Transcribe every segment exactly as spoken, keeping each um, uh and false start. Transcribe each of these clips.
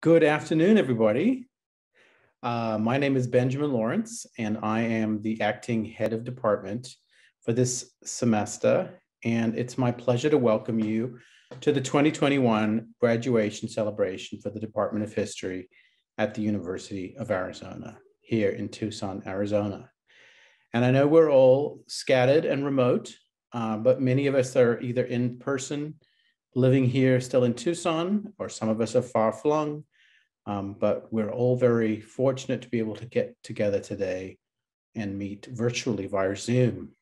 Good afternoon, everybody. Uh, my name is Benjamin Lawrence, and I am the acting head of department for this semester. And it's my pleasure to welcome you to the twenty twenty-one graduation celebration for the Department of History at the University of Arizona, here in Tucson, Arizona. And I know we're all scattered and remote, uh, but many of us are either in person, living here still in Tucson, or some of us are far flung, um, but we're all very fortunate to be able to get together today and meet virtually via Zoom.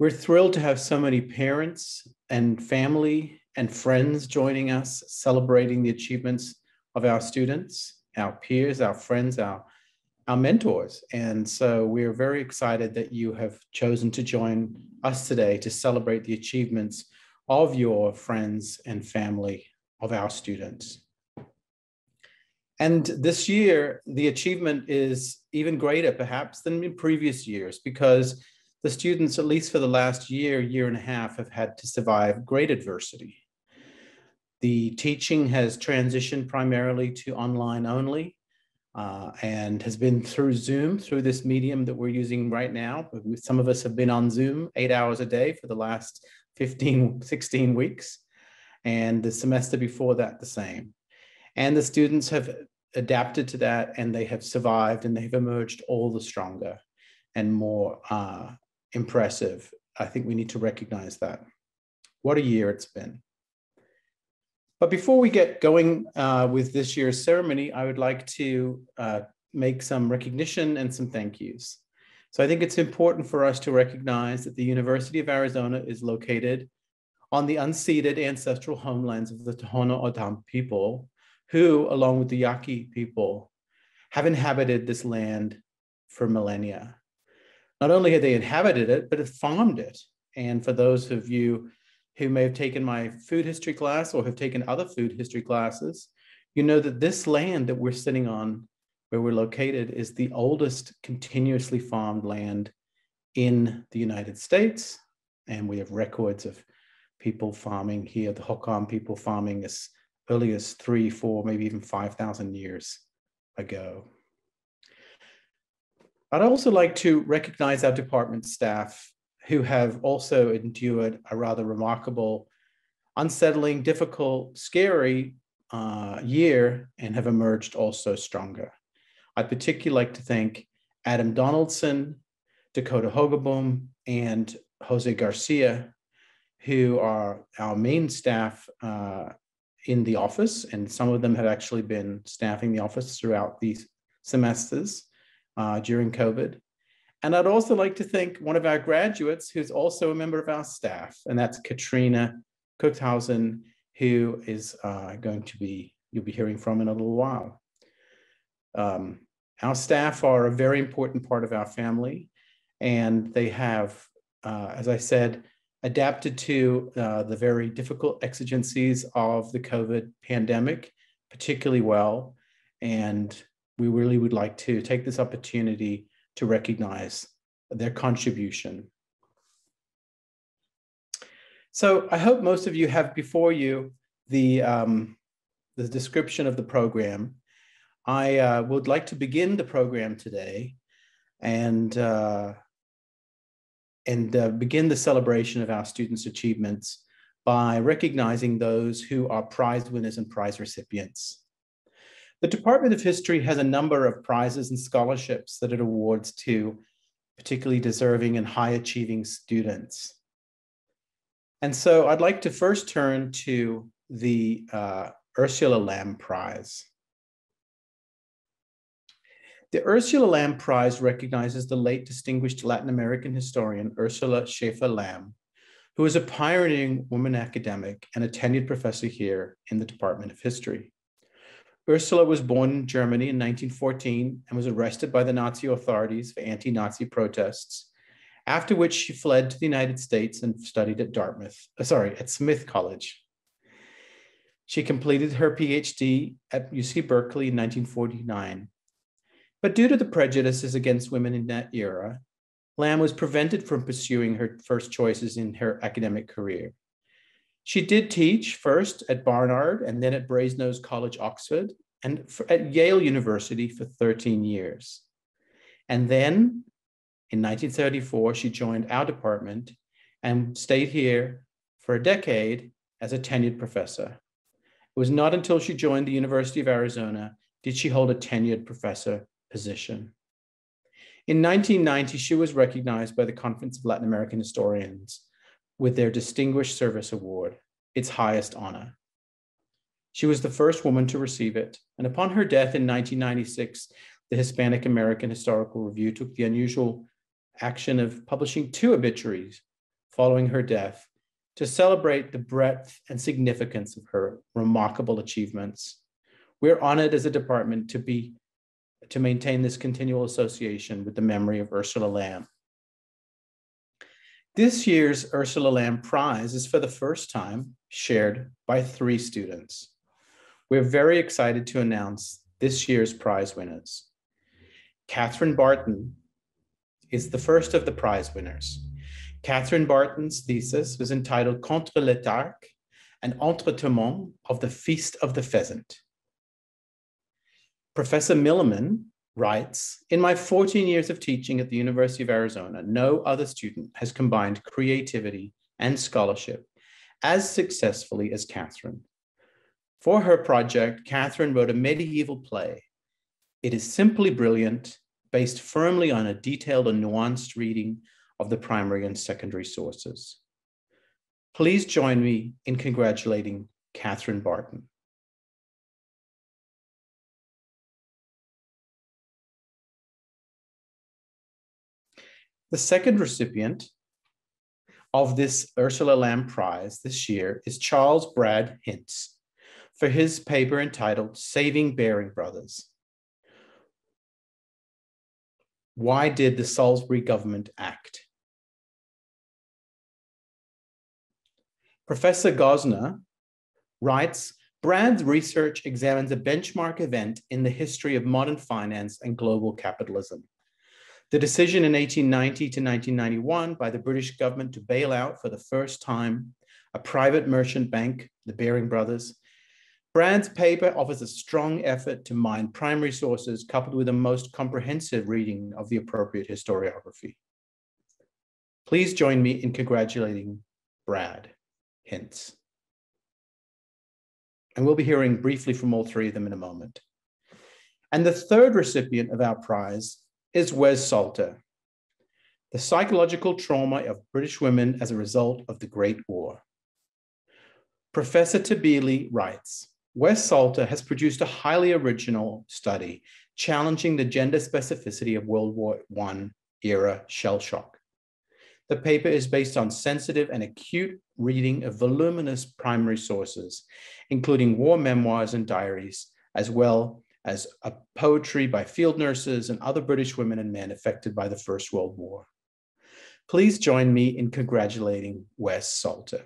We're thrilled to have so many parents and family and friends joining us, celebrating the achievements of our students, our peers, our friends, our, our mentors. And so we're very excited that you have chosen to join us today to celebrate the achievements of your friends and family of our students. And this year, the achievement is even greater perhaps than in previous years, because the students, at least for the last year, year and a half, have had to survive great adversity. The teaching has transitioned primarily to online only uh, and has been through Zoom, through this medium that we're using right now. Some of us have been on Zoom eight hours a day for the last fifteen, sixteen weeks, and the semester before that the same. And the students have adapted to that, and they have survived, and they've emerged all the stronger and more uh, impressive. I think we need to recognize that. What a year it's been. But before we get going uh, with this year's ceremony, I would like to uh, make some recognition and some thank yous. So I think it's important for us to recognize that the University of Arizona is located on the unceded ancestral homelands of the Tohono O'odham people, who, along with the Yaqui people, have inhabited this land for millennia. Not only have they inhabited it, but have farmed it. And for those of you who may have taken my food history class or have taken other food history classes, you know that this land that we're sitting on, where we're located, is the oldest continuously farmed land in the United States. And we have records of people farming here, the Hokan people farming as early as three, four, maybe even five thousand years ago. I'd also like to recognize our department staff, who have also endured a rather remarkable, unsettling, difficult, scary uh, year, and have emerged also stronger. I'd particularly like to thank Adam Donaldson, Dakota Hogeboom, and Jose Garcia, who are our main staff uh, in the office, and some of them have actually been staffing the office throughout these semesters uh, during COVID. And I'd also like to thank one of our graduates who's also a member of our staff, and that's Katrina Cookhausen, who is uh, going to be, you'll be hearing from in a little while. Um, Our staff are a very important part of our family, and they have, uh, as I said, adapted to uh, the very difficult exigencies of the COVID pandemic particularly well, and we really would like to take this opportunity to recognize their contribution. So I hope most of you have before you the, um, the description of the program. I uh, would like to begin the program today and, uh, and uh, begin the celebration of our students' achievements by recognizing those who are prize winners and prize recipients. The Department of History has a number of prizes and scholarships that it awards to particularly deserving and high-achieving students. And so I'd like to first turn to the uh, Ursula Lamb Prize. The Ursula Lamb Prize recognizes the late distinguished Latin American historian Ursula Schaefer Lamb, who was a pioneering woman academic and a tenured professor here in the Department of History. Ursula was born in Germany in nineteen fourteen and was arrested by the Nazi authorities for anti-Nazi protests, after which she fled to the United States and studied at Dartmouth, sorry, at Smith College. She completed her PhD at U C Berkeley in nineteen forty-nine. But due to the prejudices against women in that era, Lamb was prevented from pursuing her first choices in her academic career. She did teach first at Barnard and then at Brasenose College, Oxford, and for, at Yale University for thirteen years. And then in nineteen thirty-four, she joined our department and stayed here for a decade as a tenured professor. It was not until she joined the University of Arizona did she hold a tenured professor position. In nineteen ninety, she was recognized by the Conference of Latin American Historians with their Distinguished Service Award, its highest honor. She was the first woman to receive it, and upon her death in nineteen ninety-six, the Hispanic American Historical Review took the unusual action of publishing two obituaries following her death to celebrate the breadth and significance of her remarkable achievements. We're honored as a department to be to maintain this continual association with the memory of Ursula Lamb. This year's Ursula Lamb Prize is for the first time shared by three students. We're very excited to announce this year's prize winners. Catherine Barton is the first of the prize winners. Catherine Barton's thesis was entitled Contre l'Étarque, an entrettement of the Feast of the Pheasant. Professor Milliman writes, in my fourteen years of teaching at the University of Arizona, no other student has combined creativity and scholarship as successfully as Catherine. For her project, Catherine wrote a medieval play. It is simply brilliant, based firmly on a detailed and nuanced reading of the primary and secondary sources. Please join me in congratulating Catherine Barton. The second recipient of this Ursula Lamb Prize this year is Charles Brad Hintz for his paper entitled Saving Baring Brothers. Why did the Salisbury government act? Professor Gosner writes, Brad's research examines a benchmark event in the history of modern finance and global capitalism. The decision in eighteen ninety to nineteen ninety-one by the British government to bail out for the first time a private merchant bank, the Baring Brothers. Brand's paper offers a strong effort to mine primary sources coupled with a most comprehensive reading of the appropriate historiography. Please join me in congratulating Brad Hintz. And we'll be hearing briefly from all three of them in a moment. And the third recipient of our prize is Wes Salter, the psychological trauma of British women as a result of the Great War. Professor Tabili writes, Wes Salter has produced a highly original study challenging the gender specificity of World War One era shell shock. The paper is based on sensitive and acute reading of voluminous primary sources, including war memoirs and diaries, as well as a poetry by field nurses and other British women and men affected by the First World War. Please join me in congratulating Wes Salter.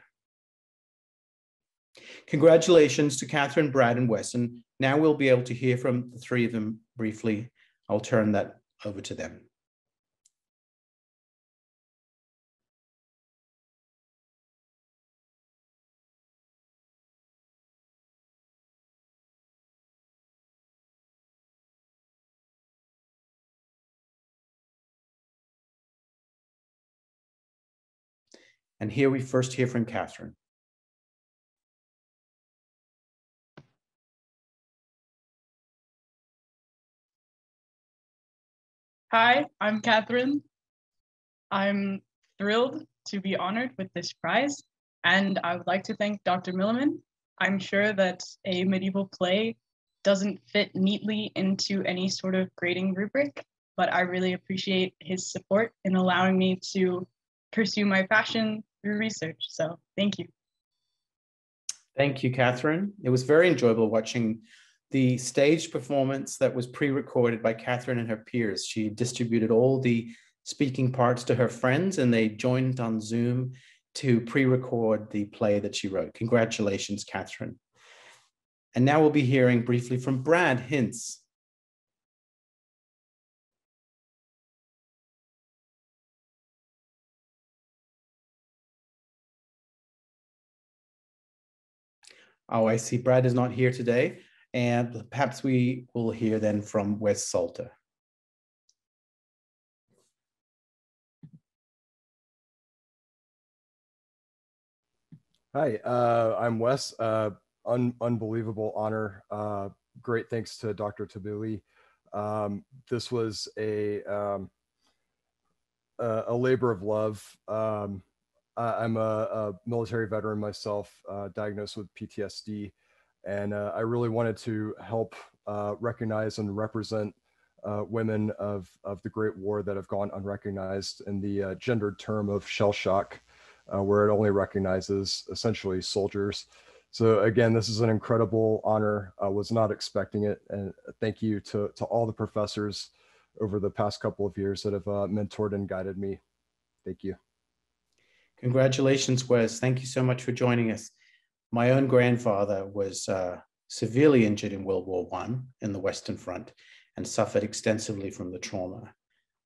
Congratulations to Catherine, Brad, and Wes. Now we'll be able to hear from the three of them briefly. I'll turn that over to them. And here we first hear from Catherine. Hi, I'm Catherine. I'm thrilled to be honored with this prize. And I would like to thank Doctor Milliman. I'm sure that a medieval play doesn't fit neatly into any sort of grading rubric, but I really appreciate his support in allowing me to pursue my passion through research. So thank you. Thank you, Catherine. It was very enjoyable watching the stage performance that was pre-recorded by Catherine and her peers. She distributed all the speaking parts to her friends and they joined on Zoom to pre-record the play that she wrote. Congratulations, Catherine. And now we'll be hearing briefly from Brad Hintz. Oh, I see Brad is not here today. And perhaps we will hear then from Wes Salter. Hi, uh, I'm Wes. Uh, un unbelievable honor. Uh, great thanks to Doctor Tabili. Um, this was a, um, a, a labor of love. Um, I, I'm a, a military veteran myself, uh, diagnosed with P T S D. And uh, I really wanted to help uh, recognize and represent uh, women of, of the Great War that have gone unrecognized in the uh, gendered term of shell shock, uh, where it only recognizes essentially soldiers. So again, this is an incredible honor. I was not expecting it. And thank you to, to all the professors over the past couple of years that have uh, mentored and guided me. Thank you. Congratulations, Wes. Thank you so much for joining us. My own grandfather was uh, severely injured in World War One in the Western Front and suffered extensively from the trauma.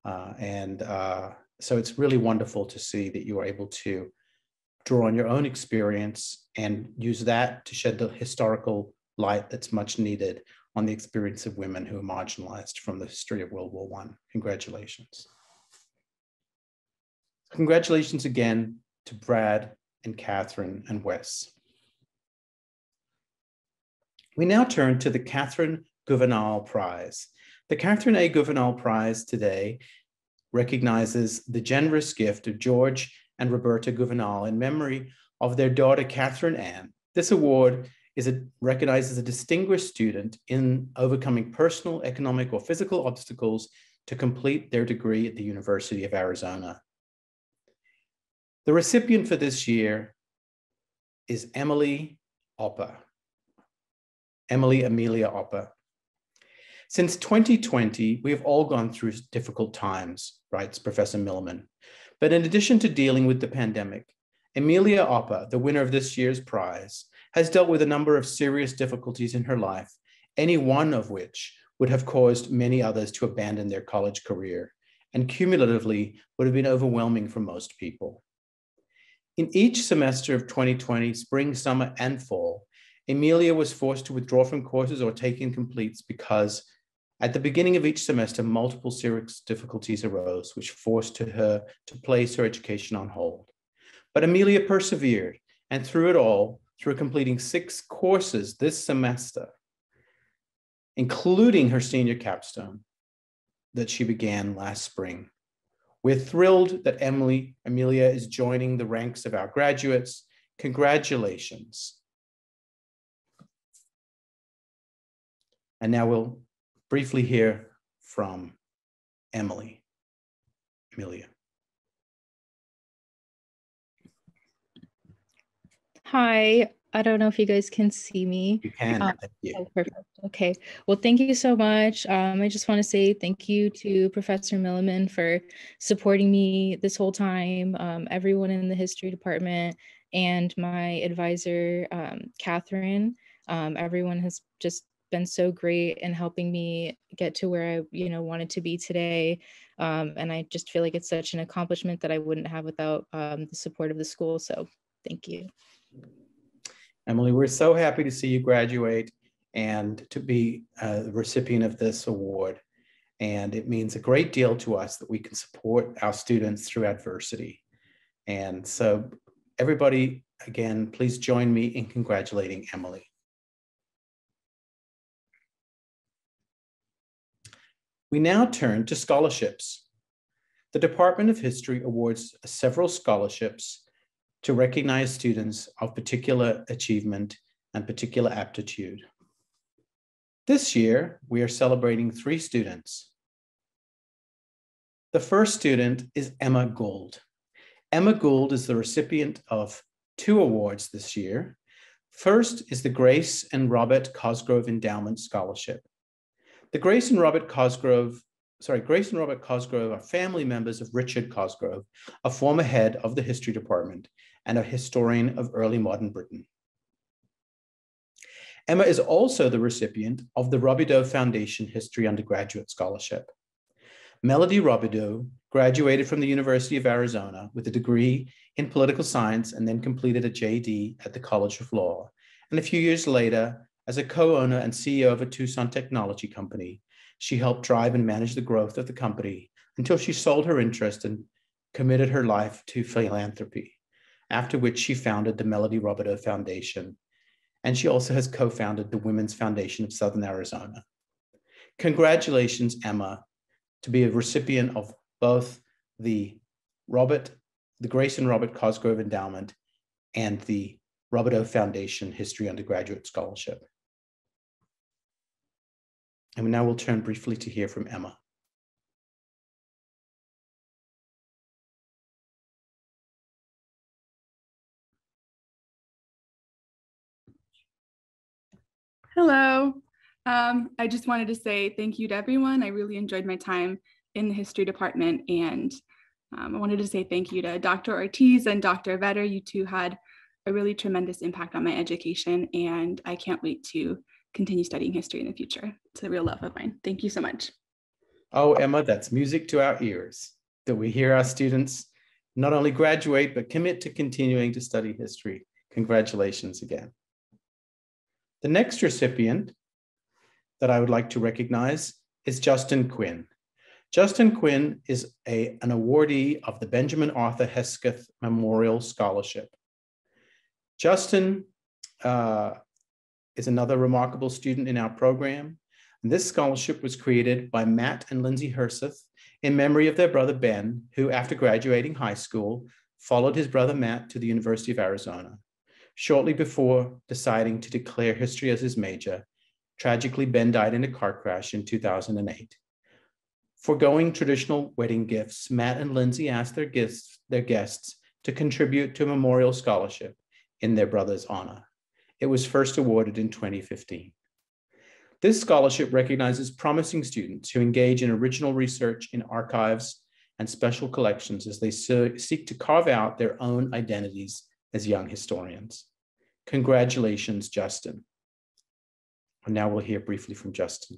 Uh, and uh, so it's really wonderful to see that you are able to draw on your own experience and use that to shed the historical light that's much needed on the experience of women who are marginalized from the history of World War One. Congratulations. Congratulations again to Brad and Catherine and Wes. We now turn to the Catherine Gouvernail Prize. The Catherine A. Gouvernail Prize today recognizes the generous gift of George and Roberta Gouvernail in memory of their daughter, Catherine Ann. This award is a, recognizes a distinguished student in overcoming personal, economic, or physical obstacles to complete their degree at the University of Arizona. The recipient for this year is Emily Opper. Emily Amelia Opper. Since twenty twenty, we have all gone through difficult times, writes Professor Milliman. But in addition to dealing with the pandemic, Amelia Opper, the winner of this year's prize, has dealt with a number of serious difficulties in her life, any one of which would have caused many others to abandon their college career, and cumulatively would have been overwhelming for most people. In each semester of twenty twenty, spring, summer, and fall, Amelia was forced to withdraw from courses or take incompletes because at the beginning of each semester, multiple serious difficulties arose, which forced her to place her education on hold. But Amelia persevered, and through it all, through completing six courses this semester, including her senior capstone that she began last spring. We're thrilled that Emily Amelia is joining the ranks of our graduates. Congratulations. And now we'll briefly hear from Emily Amelia. Hi, I don't know if you guys can see me. You can. Um, thank you. Oh, perfect. Okay. Well, thank you so much. Um, I just want to say thank you to Professor Milliman for supporting me this whole time, um, everyone in the history department, and my advisor, um, Catherine. Um, everyone has just been so great in helping me get to where I, you know, wanted to be today. Um, and I just feel like it's such an accomplishment that I wouldn't have without um, the support of the school. So thank you. Emily, we're so happy to see you graduate and to be a recipient of this award. And it means a great deal to us that we can support our students through adversity. And so everybody, again, please join me in congratulating Emily. We now turn to scholarships. The Department of History awards several scholarships to recognize students of particular achievement and particular aptitude. This year, we are celebrating three students. The first student is Emma Gould. Emma Gould is the recipient of two awards this year. First is the Grace and Robert Cosgrove Endowment Scholarship. The Grace and Robert Cosgrove, sorry, Grace and Robert Cosgrove are family members of Richard Cosgrove, a former head of the history department and a historian of early modern Britain. Emma is also the recipient of the Robidoux Foundation History Undergraduate Scholarship. Melody Robidoux graduated from the University of Arizona with a degree in political science and then completed a J D at the College of Law and a few years later, as a co-owner and C E O of a Tucson technology company, she helped drive and manage the growth of the company until she sold her interest and committed her life to philanthropy, after which she founded the Melody Robidoux Foundation. And she also has co-founded the Women's Foundation of Southern Arizona. Congratulations, Emma, to be a recipient of both the Robert, the Grace and Robert Cosgrove Endowment and the Robidoux Foundation History Undergraduate Scholarship. And now we'll turn briefly to hear from Emma. Hello. Um, I just wanted to say thank you to everyone. I really enjoyed my time in the history department, and um, I wanted to say thank you to Doctor Ortiz and Doctor Vetter. You two had a really tremendous impact on my education, and I can't wait to continue studying history in the future. It's a real love of mine. Thank you so much. Oh, Emma, that's music to our ears, that we hear our students not only graduate, but commit to continuing to study history. Congratulations again. The next recipient that I would like to recognize is Justin Quinn. Justin Quinn is a, an awardee of the Benjamin Arthur Hesketh Memorial Scholarship. Justin uh, is another remarkable student in our program. And this scholarship was created by Matt and Lindsay Herseth in memory of their brother Ben, who after graduating high school, followed his brother Matt to the University of Arizona. Shortly before deciding to declare history as his major, tragically, Ben died in a car crash in two thousand eight. Forgoing traditional wedding gifts, Matt and Lindsay asked their guests, their guests to contribute to a memorial scholarship in their brother's honor. It was first awarded in twenty fifteen. This scholarship recognizes promising students who engage in original research in archives and special collections as they seek to carve out their own identities as young historians. Congratulations, Justin. And now we'll hear briefly from Justin.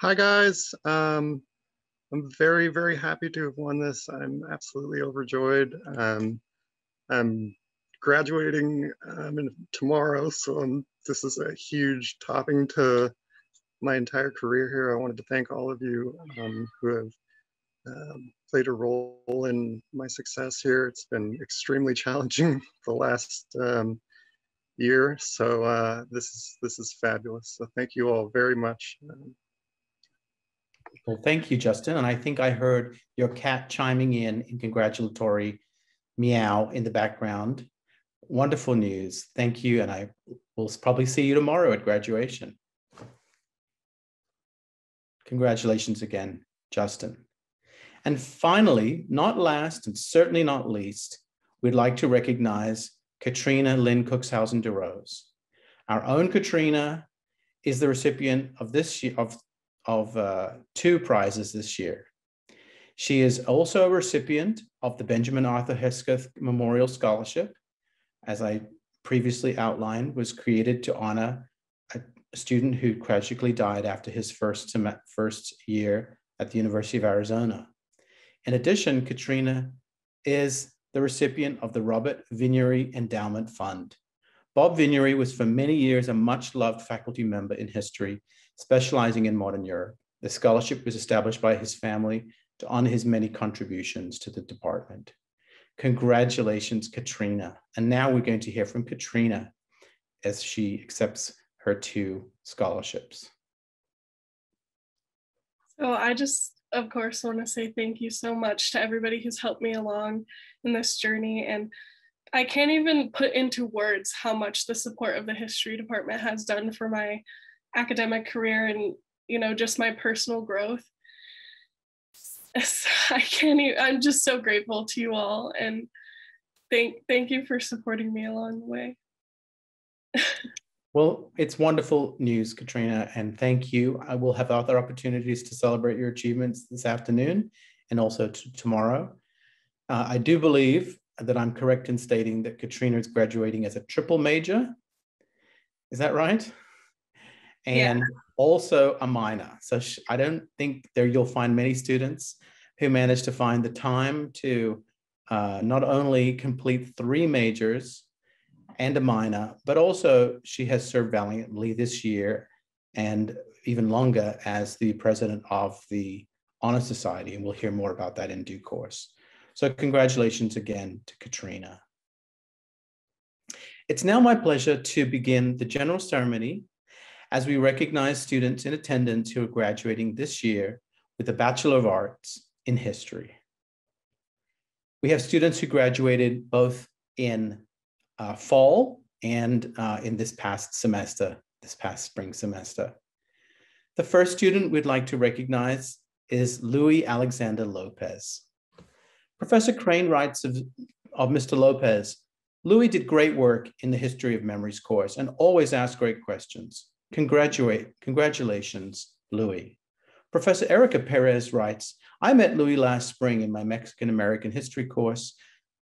Hi guys. Um... I'm very, very happy to have won this. I'm absolutely overjoyed. Um, I'm graduating um, tomorrow, so I'm, this is a huge topping to my entire career here. I wanted to thank all of you um, who have um, played a role in my success here. It's been extremely challenging the last um, year, so uh, this is this is fabulous. So thank you all very much. Um, Well, thank you, Justin. And I think I heard your cat chiming in in congratulatory meow in the background. Wonderful news. Thank you. And I will probably see you tomorrow at graduation. Congratulations again, Justin. And finally, not last and certainly not least, we'd like to recognize Katrina Lynn Cookshausen-DeRose. Our own Katrina is the recipient of this year, of of uh, two prizes this year. She is also a recipient of the Benjamin Arthur Hesketh Memorial Scholarship, as I previously outlined, was created to honor a student who tragically died after his first, first year at the University of Arizona. In addition, Katrina is the recipient of the Robert Vinery Endowment Fund. Bob Vinery was for many years a much-loved faculty member in history, specializing in modern Europe. The scholarship was established by his family to honor his many contributions to the department. Congratulations, Katrina. And now we're going to hear from Katrina as she accepts her two scholarships. So I just, of course, want to say thank you so much to everybody who's helped me along in this journey. And I can't even put into words how much the support of the history department has done for my academic career and, you know, just my personal growth. I can't even, I'm just so grateful to you all, and thank thank you for supporting me along the way. Well, it's wonderful news, Katrina, and thank you. I will have other opportunities to celebrate your achievements this afternoon and also tomorrow. Uh, I do believe that I'm correct in stating that Katrina is graduating as a triple major. Is that right? And yeah. also a minor. So she, I don't think there you'll find many students who manage to find the time to uh, not only complete three majors and a minor, but also she has served valiantly this year and even longer as the president of the Honor Society. And we'll hear more about that in due course. So congratulations again to Katrina. It's now my pleasure to begin the general ceremony as we recognize students in attendance who are graduating this year with a Bachelor of Arts in History. We have students who graduated both in uh, fall and uh, in this past semester, this past spring semester. The first student we'd like to recognize is Louis Alexander Lopez. Professor Crane writes of, of Mister Lopez, Louis did great work in the History of Memories course and always asked great questions. Congratulate, congratulations, Louis. Professor Erica Perez writes, I met Louis last spring in my Mexican-American history course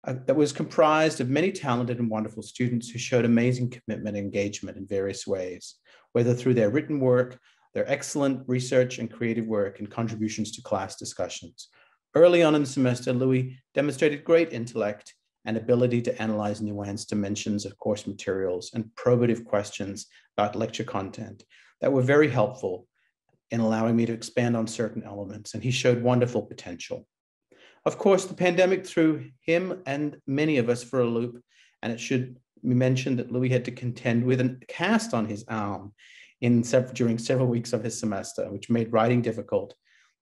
uh, that was comprised of many talented and wonderful students who showed amazing commitment and engagement in various ways, whether through their written work, their excellent research and creative work and contributions to class discussions. Early on in the semester, Louis demonstrated great intellect and ability to analyze nuanced dimensions of course materials and probative questions about lecture content that were very helpful in allowing me to expand on certain elements, and he showed wonderful potential. Of course, the pandemic threw him and many of us for a loop, and it should be mentioned that Louis had to contend with a cast on his arm in several, during several weeks of his semester, which made writing difficult.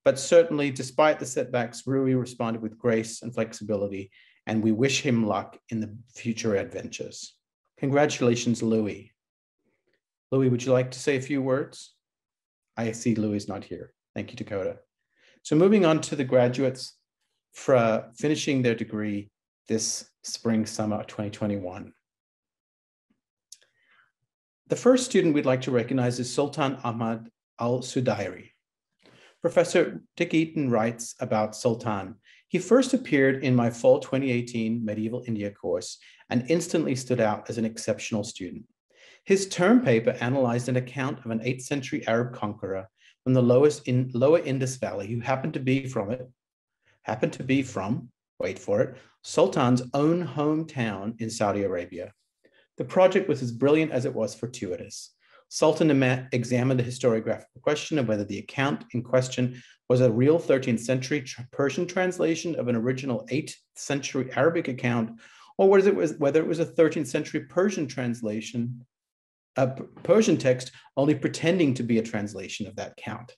But certainly, despite the setbacks, Louis responded with grace and flexibility, and we wish him luck in the future adventures. Congratulations, Louis. Louis, would you like to say a few words? I see Louis is not here. Thank you, Dakota. So moving on to the graduates for finishing their degree this spring, summer twenty twenty-one. The first student we'd like to recognize is Sultan Ahmad Al-Sudairi. Professor Dick Eaton writes about Sultan. He first appeared in my fall twenty eighteen Medieval India course and instantly stood out as an exceptional student. His term paper analyzed an account of an eighth century Arab conqueror from the lowest in, lower Indus Valley who happened to be from it, happened to be from, wait for it, Sultan's own hometown in Saudi Arabia. The project was as brilliant as it was fortuitous. Sultan Ahmad examined the historiographical question of whether the account in question was a real thirteenth century Persian translation of an original eighth century Arabic account, or whether it was, whether it was a thirteenth century Persian translation, a Persian text only pretending to be a translation of that account.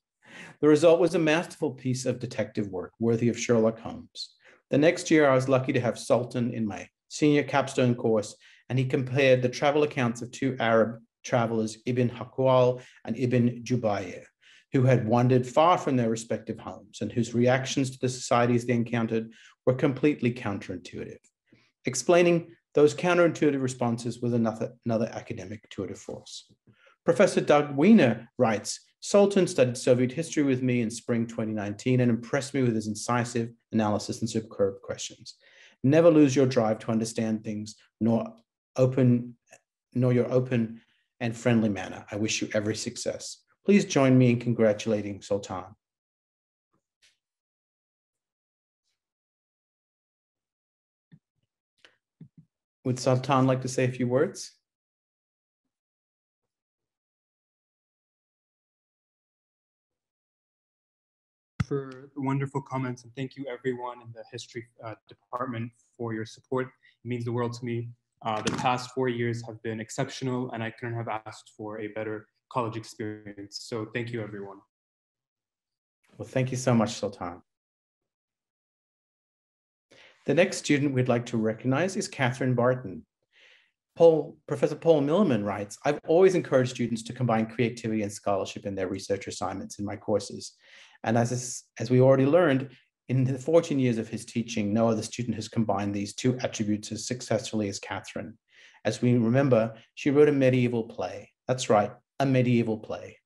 The result was a masterful piece of detective work worthy of Sherlock Holmes. The next year, I was lucky to have Sultan in my senior capstone course, and he compared the travel accounts of two Arab travelers, Ibn Hakwal and Ibn Jubayr, who had wandered far from their respective homes and whose reactions to the societies they encountered were completely counterintuitive. Explaining those counterintuitive responses was another, another academic tour de force. Professor Doug Wiener writes, Sultan studied Soviet history with me in spring twenty nineteen and impressed me with his incisive analysis and superb questions. Never lose your drive to understand things, nor open, nor your open and friendly manner. I wish you every success. Please join me in congratulating Sultan. Would Sultan like to say a few words? For the wonderful comments, and thank you everyone in the history uh, department for your support. It means the world to me. Uh, the past four years have been exceptional, and I couldn't have asked for a better college experience. So thank you, everyone. Well, thank you so much, Sultan. The next student we'd like to recognize is Catherine Barton. Paul, Professor Paul Milliman writes, I've always encouraged students to combine creativity and scholarship in their research assignments in my courses. And as, as we already learned, in the fourteen years of his teaching, no other student has combined these two attributes as successfully as Catherine. As we remember, she wrote a medieval play. That's right, a medieval play.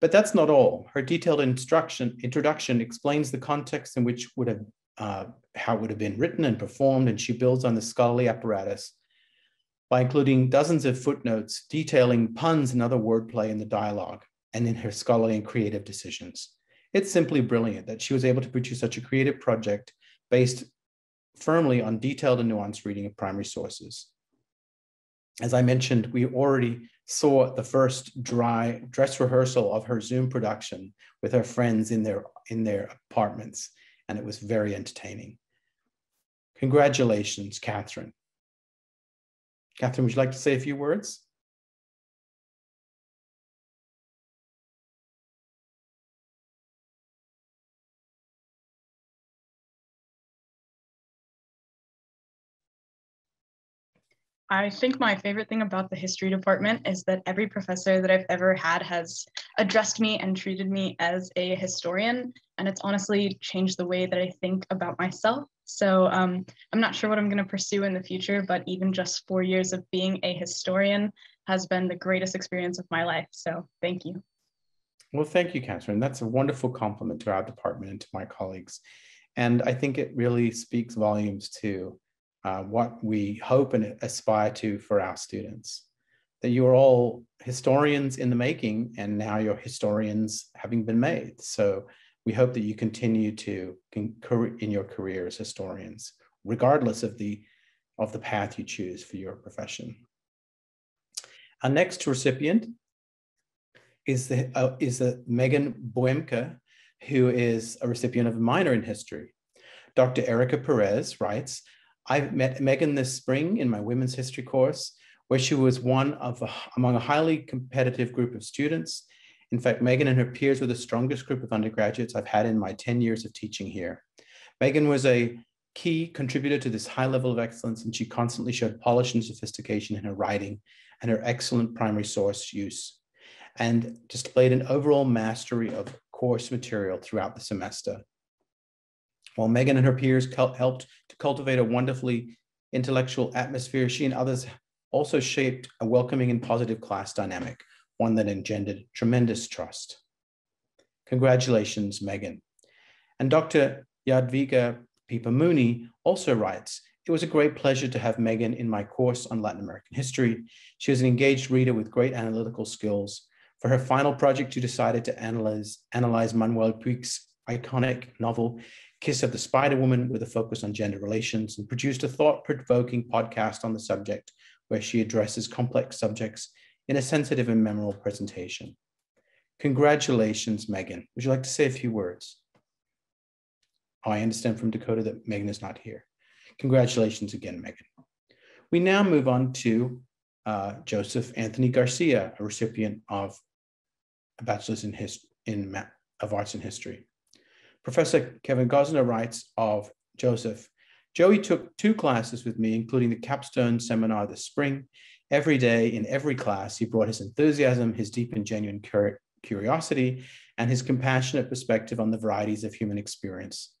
But that's not all. Her detailed instruction, introduction explains the context in which would have uh, how it would have been written and performed, and she builds on the scholarly apparatus by including dozens of footnotes detailing puns and other wordplay in the dialogue and in her scholarly and creative decisions. It's simply brilliant that she was able to produce such a creative project based firmly on detailed and nuanced reading of primary sources. As I mentioned, we already saw the first dry dress rehearsal of her Zoom production with her friends in their, in their apartments, and it was very entertaining. Congratulations, Catherine. Catherine, would you like to say a few words? I think my favorite thing about the history department is that every professor that I've ever had has addressed me and treated me as a historian, and it's honestly changed the way that I think about myself. So um, I'm not sure what I'm going to pursue in the future, but even just four years of being a historian has been the greatest experience of my life. So thank you. Well, thank you, Catherine. That's a wonderful compliment to our department and to my colleagues. And I think it really speaks volumes to Uh, what we hope and aspire to for our students. That you are all historians in the making, and now you're historians having been made. So we hope that you continue to in your career as historians, regardless of the, of the path you choose for your profession. Our next recipient is, the, uh, is the Megan Boemke, who is a recipient of a minor in history. Doctor Erica Perez writes, I met Megan this spring in my women's history course, where she was one of a, among a highly competitive group of students. In fact, Megan and her peers were the strongest group of undergraduates I've had in my ten years of teaching here. Megan was a key contributor to this high level of excellence, and she constantly showed polish and sophistication in her writing and her excellent primary source use, and displayed an overall mastery of course material throughout the semester. While Megan and her peers helped to cultivate a wonderfully intellectual atmosphere, she and others also shaped a welcoming and positive class dynamic, one that engendered tremendous trust. Congratulations, Megan. And Doctor Yadviga Pipamuni also writes, it was a great pleasure to have Megan in my course on Latin American history. She was an engaged reader with great analytical skills. For her final project, she decided to analyze, analyze Manuel Puig's iconic novel, Kiss of the Spider Woman, with a focus on gender relations, and produced a thought-provoking podcast on the subject where she addresses complex subjects in a sensitive and memorable presentation. Congratulations, Megan. Would you like to say a few words? Oh, I understand from Dakota that Megan is not here. Congratulations again, Megan. We now move on to uh, Joseph Anthony Garcia, a recipient of a Bachelor's in, Hist in of Arts in History. Professor Kevin Gosner writes of Joseph, Joey took two classes with me, including the capstone seminar this spring. Every day in every class, he brought his enthusiasm, his deep and genuine curiosity, and his compassionate perspective on the varieties of human experience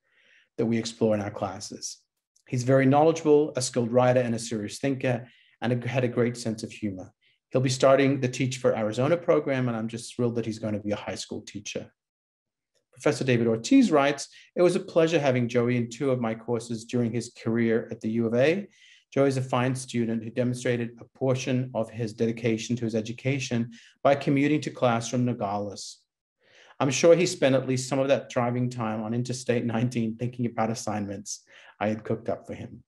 that we explore in our classes. He's very knowledgeable, a skilled writer and a serious thinker, and had a great sense of humor. He'll be starting the Teach for Arizona program, and I'm just thrilled that he's going to be a high school teacher. Professor David Ortiz writes, it was a pleasure having Joey in two of my courses during his career at the U of A. Joey's a fine student who demonstrated a portion of his dedication to his education by commuting to class from Nogales. I'm sure he spent at least some of that driving time on Interstate nineteen thinking about assignments I had cooked up for him.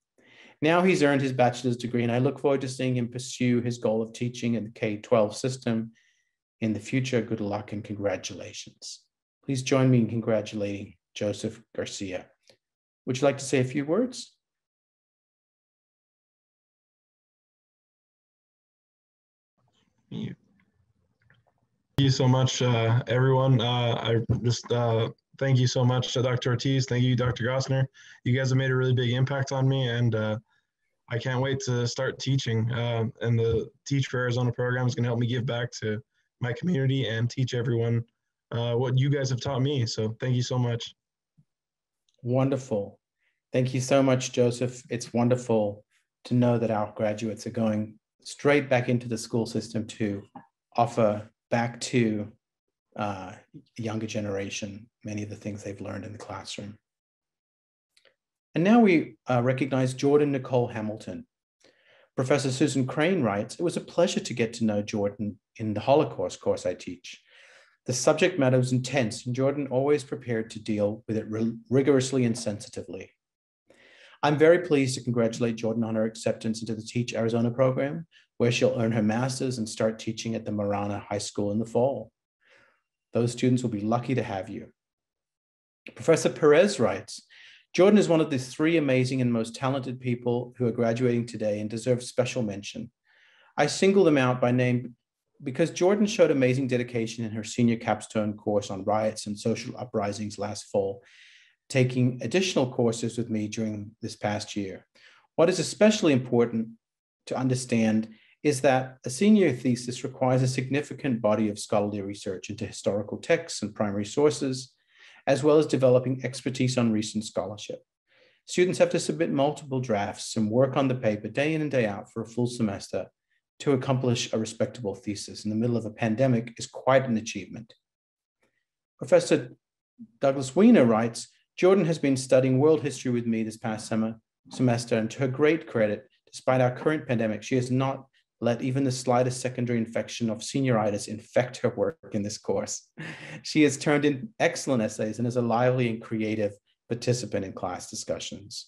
Now he's earned his bachelor's degree, and I look forward to seeing him pursue his goal of teaching in the K twelve system in the future. Good luck and congratulations. Please join me in congratulating Joseph Garcia. Would you like to say a few words? Thank you, thank you so much, uh, everyone. Uh, I just uh, thank you so much to Doctor Ortiz. Thank you, Doctor Gosner. You guys have made a really big impact on me, and uh, I can't wait to start teaching. Uh, and the Teach for Arizona program is gonna help me give back to my community and teach everyone Uh, what you guys have taught me. So thank you so much. Wonderful. Thank you so much, Joseph. It's wonderful to know that our graduates are going straight back into the school system to offer back to uh, the younger generation many of the things they've learned in the classroom. And now we uh, recognize Jordan Nicole Hamilton. Professor Susan Crane writes, it was a pleasure to get to know Jordan in the Holocaust course I teach. The subject matter was intense and Jordan always prepared to deal with it rigorously and sensitively. I'm very pleased to congratulate Jordan on her acceptance into the Teach Arizona program, where she'll earn her master's and start teaching at the Marana High School in the fall. Those students will be lucky to have you. Professor Perez writes, Jordan is one of the three amazing and most talented people who are graduating today and deserves special mention. I single them out by name because Jordan showed amazing dedication in her senior capstone course on riots and social uprisings last fall, taking additional courses with me during this past year. What is especially important to understand is that a senior thesis requires a significant body of scholarly research into historical texts and primary sources, as well as developing expertise on recent scholarship. Students have to submit multiple drafts and work on the paper day in and day out for a full semester to accomplish a respectable thesis in the middle of a pandemic is quite an achievement. Professor Douglas Wiener writes, Jordan has been studying world history with me this past summer, semester, and to her great credit, despite our current pandemic, she has not let even the slightest secondary infection of senioritis infect her work in this course. She has turned in excellent essays and is a lively and creative participant in class discussions.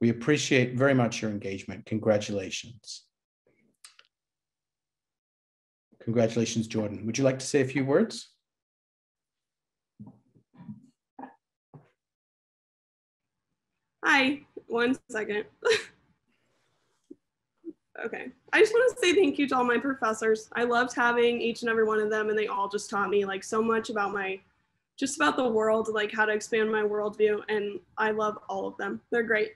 We appreciate very much your engagement. Congratulations. Congratulations, Jordan. Would you like to say a few words? Hi, one second. Okay, I just want to say thank you to all my professors. I loved having each and every one of them, and they all just taught me like so much about my, just about the world, like how to expand my worldview, and I love all of them. They're great.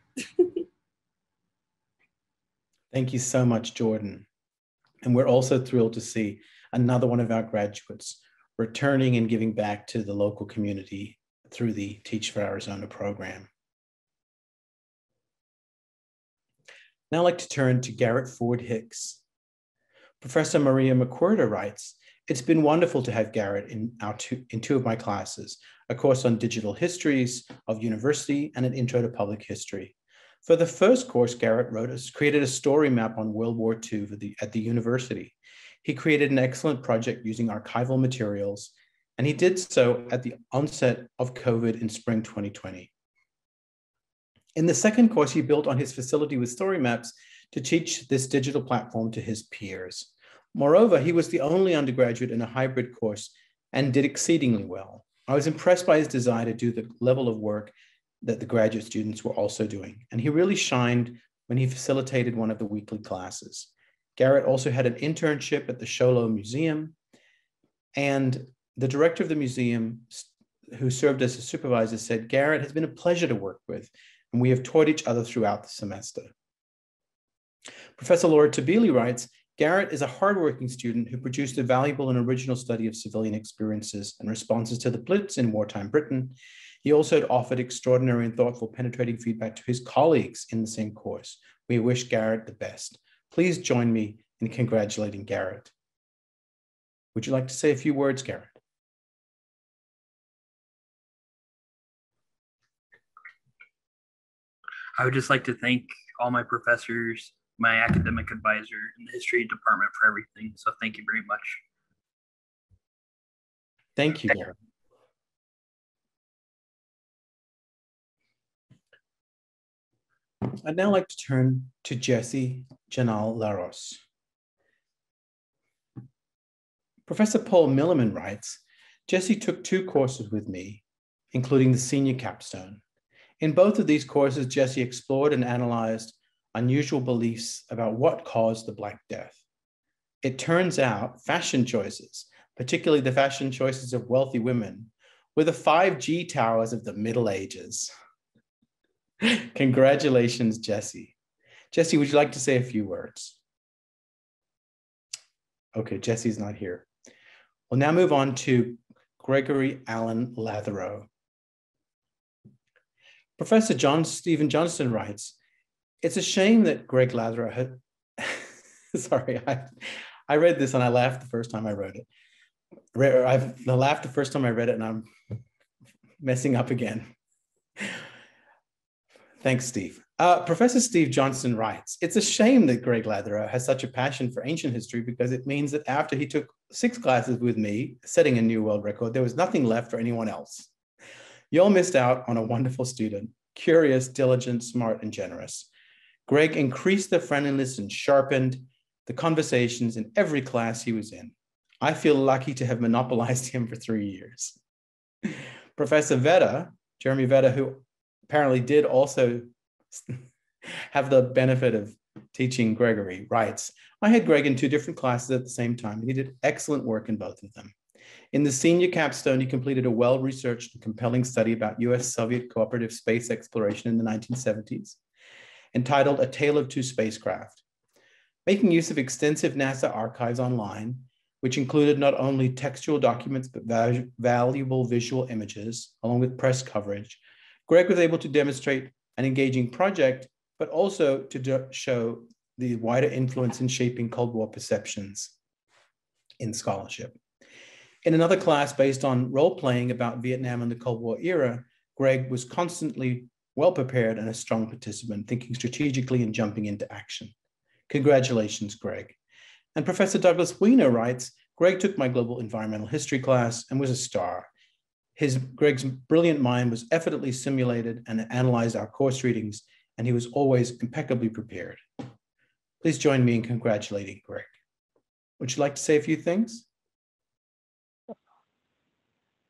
Thank you so much, Jordan. And we're also thrilled to see another one of our graduates returning and giving back to the local community through the Teach for Arizona program. Now I'd like to turn to Garrett Ford Hicks. Professor Maria McWhorter writes, it's been wonderful to have Garrett in, our two, in two of my classes, a course on digital histories of university and an intro to public history. For the first course, Garrett wrote us, created a story map on World War Two for the, at the university. He created an excellent project using archival materials, and he did so at the onset of COVID in spring twenty twenty. In the second course, he built on his facility with story maps to teach this digital platform to his peers. Moreover, he was the only undergraduate in a hybrid course and did exceedingly well. I was impressed by his desire to do the level of work that the graduate students were also doing. And he really shined when he facilitated one of the weekly classes. Garrett also had an internship at the Sholo Museum, and the director of the museum, who served as a supervisor, said, Garrett has been a pleasure to work with, and we have taught each other throughout the semester. Professor Laura Tabili writes, Garrett is a hardworking student who produced a valuable and original study of civilian experiences and responses to the Blitz in wartime Britain. He also offered extraordinary and thoughtful penetrating feedback to his colleagues in the same course. We wish Garrett the best. Please join me in congratulating Garrett. Would you like to say a few words, Garrett? I would just like to thank all my professors, my academic advisor, and the history department for everything. So thank you very much. Thank you, Garrett. I'd now like to turn to Jesse Janal Laros. Professor Paul Milliman writes, Jesse took two courses with me, including the senior capstone. In both of these courses, Jesse explored and analyzed unusual beliefs about what caused the Black Death. It turns out fashion choices, particularly the fashion choices of wealthy women, were the five G towers of the Middle Ages. Congratulations, Jesse. Jesse, would you like to say a few words? Okay, Jesse's not here. We'll now move on to Gregory Allen Latherow. Professor John Stephen Johnston writes, it's a shame that Greg Latherow had, sorry, I, I read this and I laughed the first time I wrote it. I laughed the first time I read it and I'm messing up again. Thanks, Steve. Uh, Professor Steve Johnston writes, "It's a shame that Greg Latherow has such a passion for ancient history, because it means that after he took six classes with me, setting a new world record, there was nothing left for anyone else. Y'all missed out on a wonderful student, curious, diligent, smart, and generous. Greg increased the friendliness and sharpened the conversations in every class he was in. I feel lucky to have monopolized him for three years." Professor Vetter, Jeremy Vetter, who apparently did also have the benefit of teaching Gregory, writes, "I had Greg in two different classes at the same time, and he did excellent work in both of them. In the senior capstone, he completed a well-researched and compelling study about U S Soviet cooperative space exploration in the nineteen seventies, entitled A Tale of Two Spacecraft. Making use of extensive NASA archives online, which included not only textual documents, but val- valuable visual images, along with press coverage, Greg was able to demonstrate an engaging project, but also to show the wider influence in shaping Cold War perceptions in scholarship. In another class based on role-playing about Vietnam and the Cold War era, Greg was constantly well-prepared and a strong participant, thinking strategically and jumping into action. Congratulations, Greg." And Professor Douglas Wiener writes, "Greg took my global environmental history class and was a star. His Greg's brilliant mind was effortlessly simulated and analyzed our course readings, and he was always impeccably prepared. Please join me in congratulating Greg." Would you like to say a few things?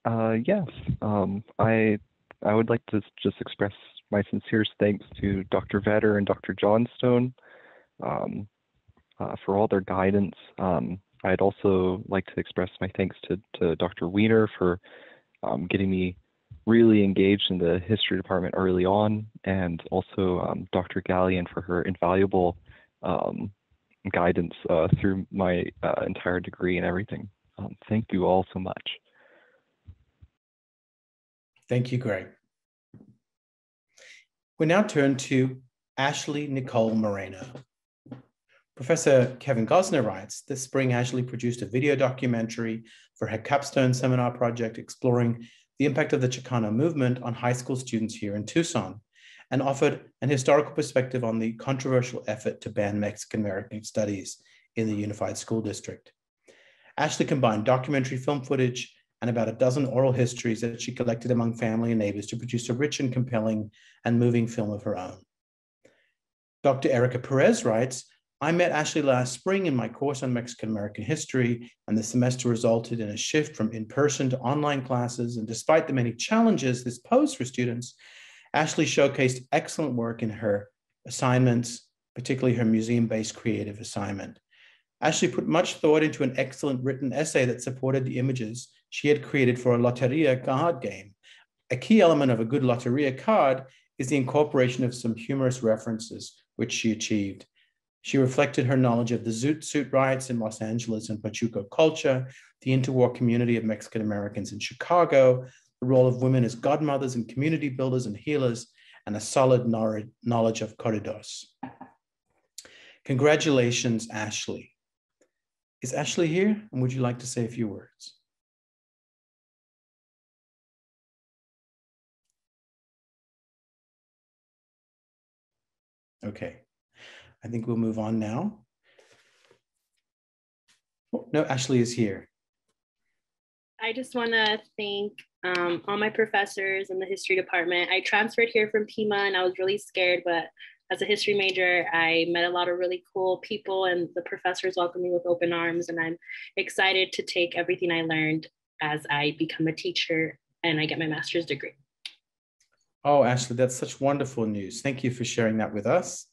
Uh, yes, um, I I would like to just express my sincerest thanks to Doctor Vetter and Doctor Johnstone um, uh, for all their guidance. Um, I'd also like to express my thanks to, to Doctor Wiener for Um, getting me really engaged in the history department early on, and also um, Doctor Gallian for her invaluable um, guidance uh, through my uh, entire degree and everything. Um, thank you all so much. Thank you, Greg. We now turn to Ashley Nicole Moreno. Professor Kevin Gosner writes, "This spring, Ashley produced a video documentary for her capstone seminar project exploring the impact of the Chicano movement on high school students here in Tucson, and offered an historical perspective on the controversial effort to ban Mexican-American studies in the Unified School District. Ashley combined documentary film footage and about a dozen oral histories that she collected among family and neighbors to produce a rich and compelling and moving film of her own." Doctor Erica Perez writes, "I met Ashley last spring in my course on Mexican-American history, and the semester resulted in a shift from in-person to online classes. And despite the many challenges this posed for students, Ashley showcased excellent work in her assignments, particularly her museum-based creative assignment. Ashley put much thought into an excellent written essay that supported the images she had created for a Loteria card game. A key element of a good Loteria card is the incorporation of some humorous references, which she achieved. She reflected her knowledge of the Zoot Suit riots in Los Angeles and Pachuco culture, the interwar community of Mexican Americans in Chicago, the role of women as godmothers and community builders and healers, and a solid knowledge of corridos. Congratulations, Ashley." Is Ashley here? And would you like to say a few words? Okay. I think we'll move on now. Oh, no, Ashley is here. I just want to thank um, all my professors in the history department. I transferred here from Pima and I was really scared, but as a history major, I met a lot of really cool people, and the professors welcomed me with open arms, and I'm excited to take everything I learned as I become a teacher and I get my master's degree. Oh, Ashley, that's such wonderful news. Thank you for sharing that with us.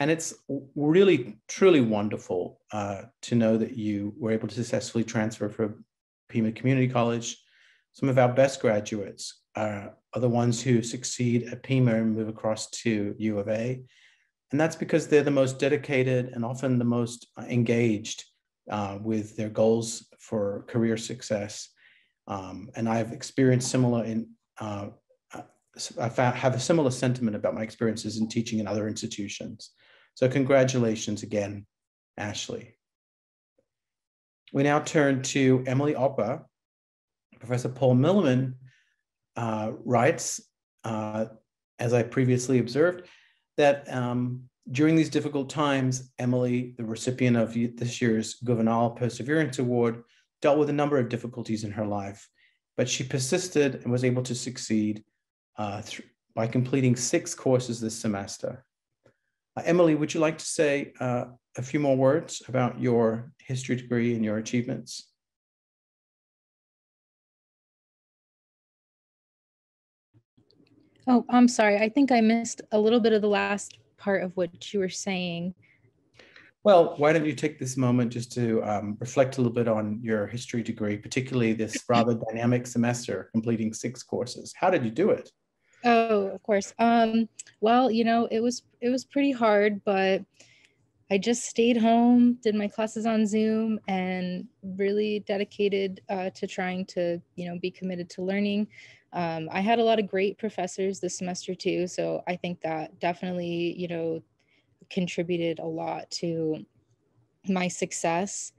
And it's really, truly wonderful uh, to know that you were able to successfully transfer from Pima Community College. Some of our best graduates uh, are the ones who succeed at Pima and move across to U of A. And that's because they're the most dedicated and often the most engaged uh, with their goals for career success. Um, and I've experienced similar in, uh, I have a similar sentiment about my experiences in teaching in other institutions. So congratulations again, Ashley. We now turn to Emily Opper. Professor Paul Milliman uh, writes, uh, as I previously observed, that um, during these difficult times, Emily, the recipient of this year's Gouvernail Perseverance Award, dealt with a number of difficulties in her life, but she persisted and was able to succeed uh, by completing six courses this semester. Uh, Emily, would you like to say uh, a few more words about your history degree and your achievements? Oh, I'm sorry. I think I missed a little bit of the last part of what you were saying. Well, why don't you take this moment just to um, reflect a little bit on your history degree, particularly this rather dynamic semester, completing six courses. How did you do it? Oh, of course. Um, well, you know, it was it was pretty hard, but I just stayed home, did my classes on Zoom, and really dedicated uh, to trying to, you know, be committed to learning. Um, I had a lot of great professors this semester too, so I think that definitely, you know, contributed a lot to my success.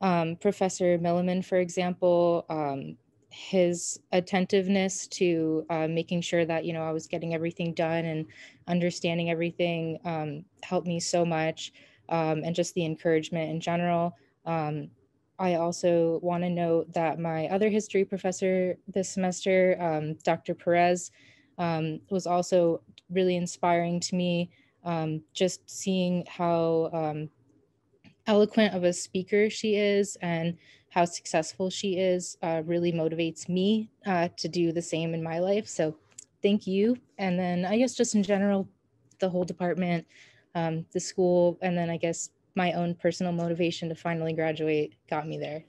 Um, Professor Milliman, for example, um, his attentiveness to uh, making sure that, you know, I was getting everything done and understanding everything um, helped me so much, um, and just the encouragement in general. Um, I also want to note that my other history professor this semester, um, Doctor Perez, um, was also really inspiring to me. Um, just seeing how um, eloquent of a speaker she is and how successful she is uh, really motivates me uh, to do the same in my life. So thank you. And then I guess just in general, the whole department, um, the school, and then I guess my own personal motivation to finally graduate got me there.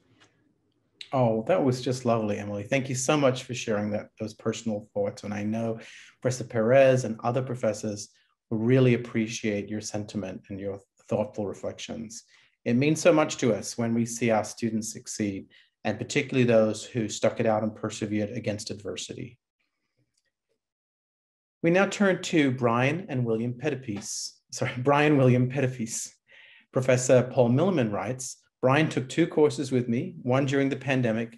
Oh, that was just lovely, Emily. Thank you so much for sharing that, those personal thoughts. And I know Professor Perez and other professors will really appreciate your sentiment and your thoughtful reflections. It means so much to us when we see our students succeed, and particularly those who stuck it out and persevered against adversity. We now turn to Brian and William Pettipies. Sorry, Brian William Pettipies. Professor Paul Milliman writes, Brian took two courses with me, one during the pandemic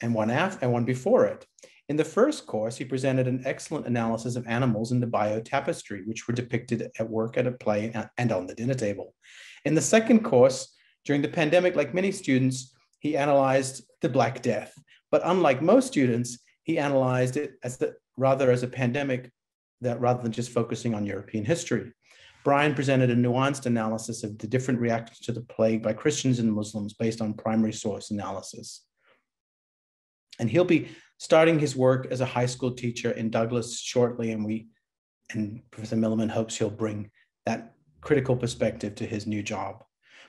and one after, and one before it. In the first course, he presented an excellent analysis of animals in the biotapestry, which were depicted at work, at a play, and on the dinner table. In the second course, during the pandemic, like many students, he analyzed the Black Death. But unlike most students, he analyzed it as the, rather as a pandemic that rather than just focusing on European history. Brian presented a nuanced analysis of the different reactions to the plague by Christians and Muslims based on primary source analysis. And he'll be starting his work as a high school teacher in Douglas shortly, and we, and Professor Milliman hopes he'll bring that critical perspective to his new job.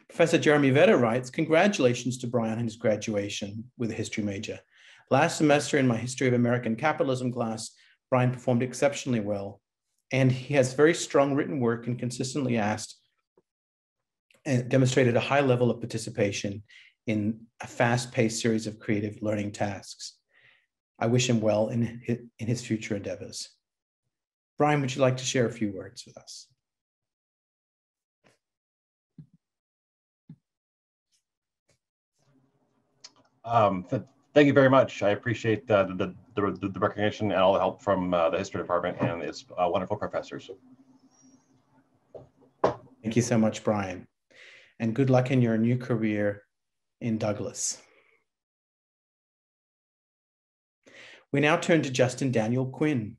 Professor Jeremy Vetter writes, congratulations to Brian on his graduation with a history major. Last semester in my History of American Capitalism class, Brian performed exceptionally well, and he has very strong written work and consistently asked and demonstrated a high level of participation in a fast-paced series of creative learning tasks. I wish him well in his, in his future endeavors. Brian, would you like to share a few words with us? Um, th thank you very much. I appreciate uh, the, the, the recognition and all the help from uh, the history department and its uh, wonderful professors. Thank you so much, Brian. And good luck in your new career in Douglas. We now turn to Justin Daniel Quinn.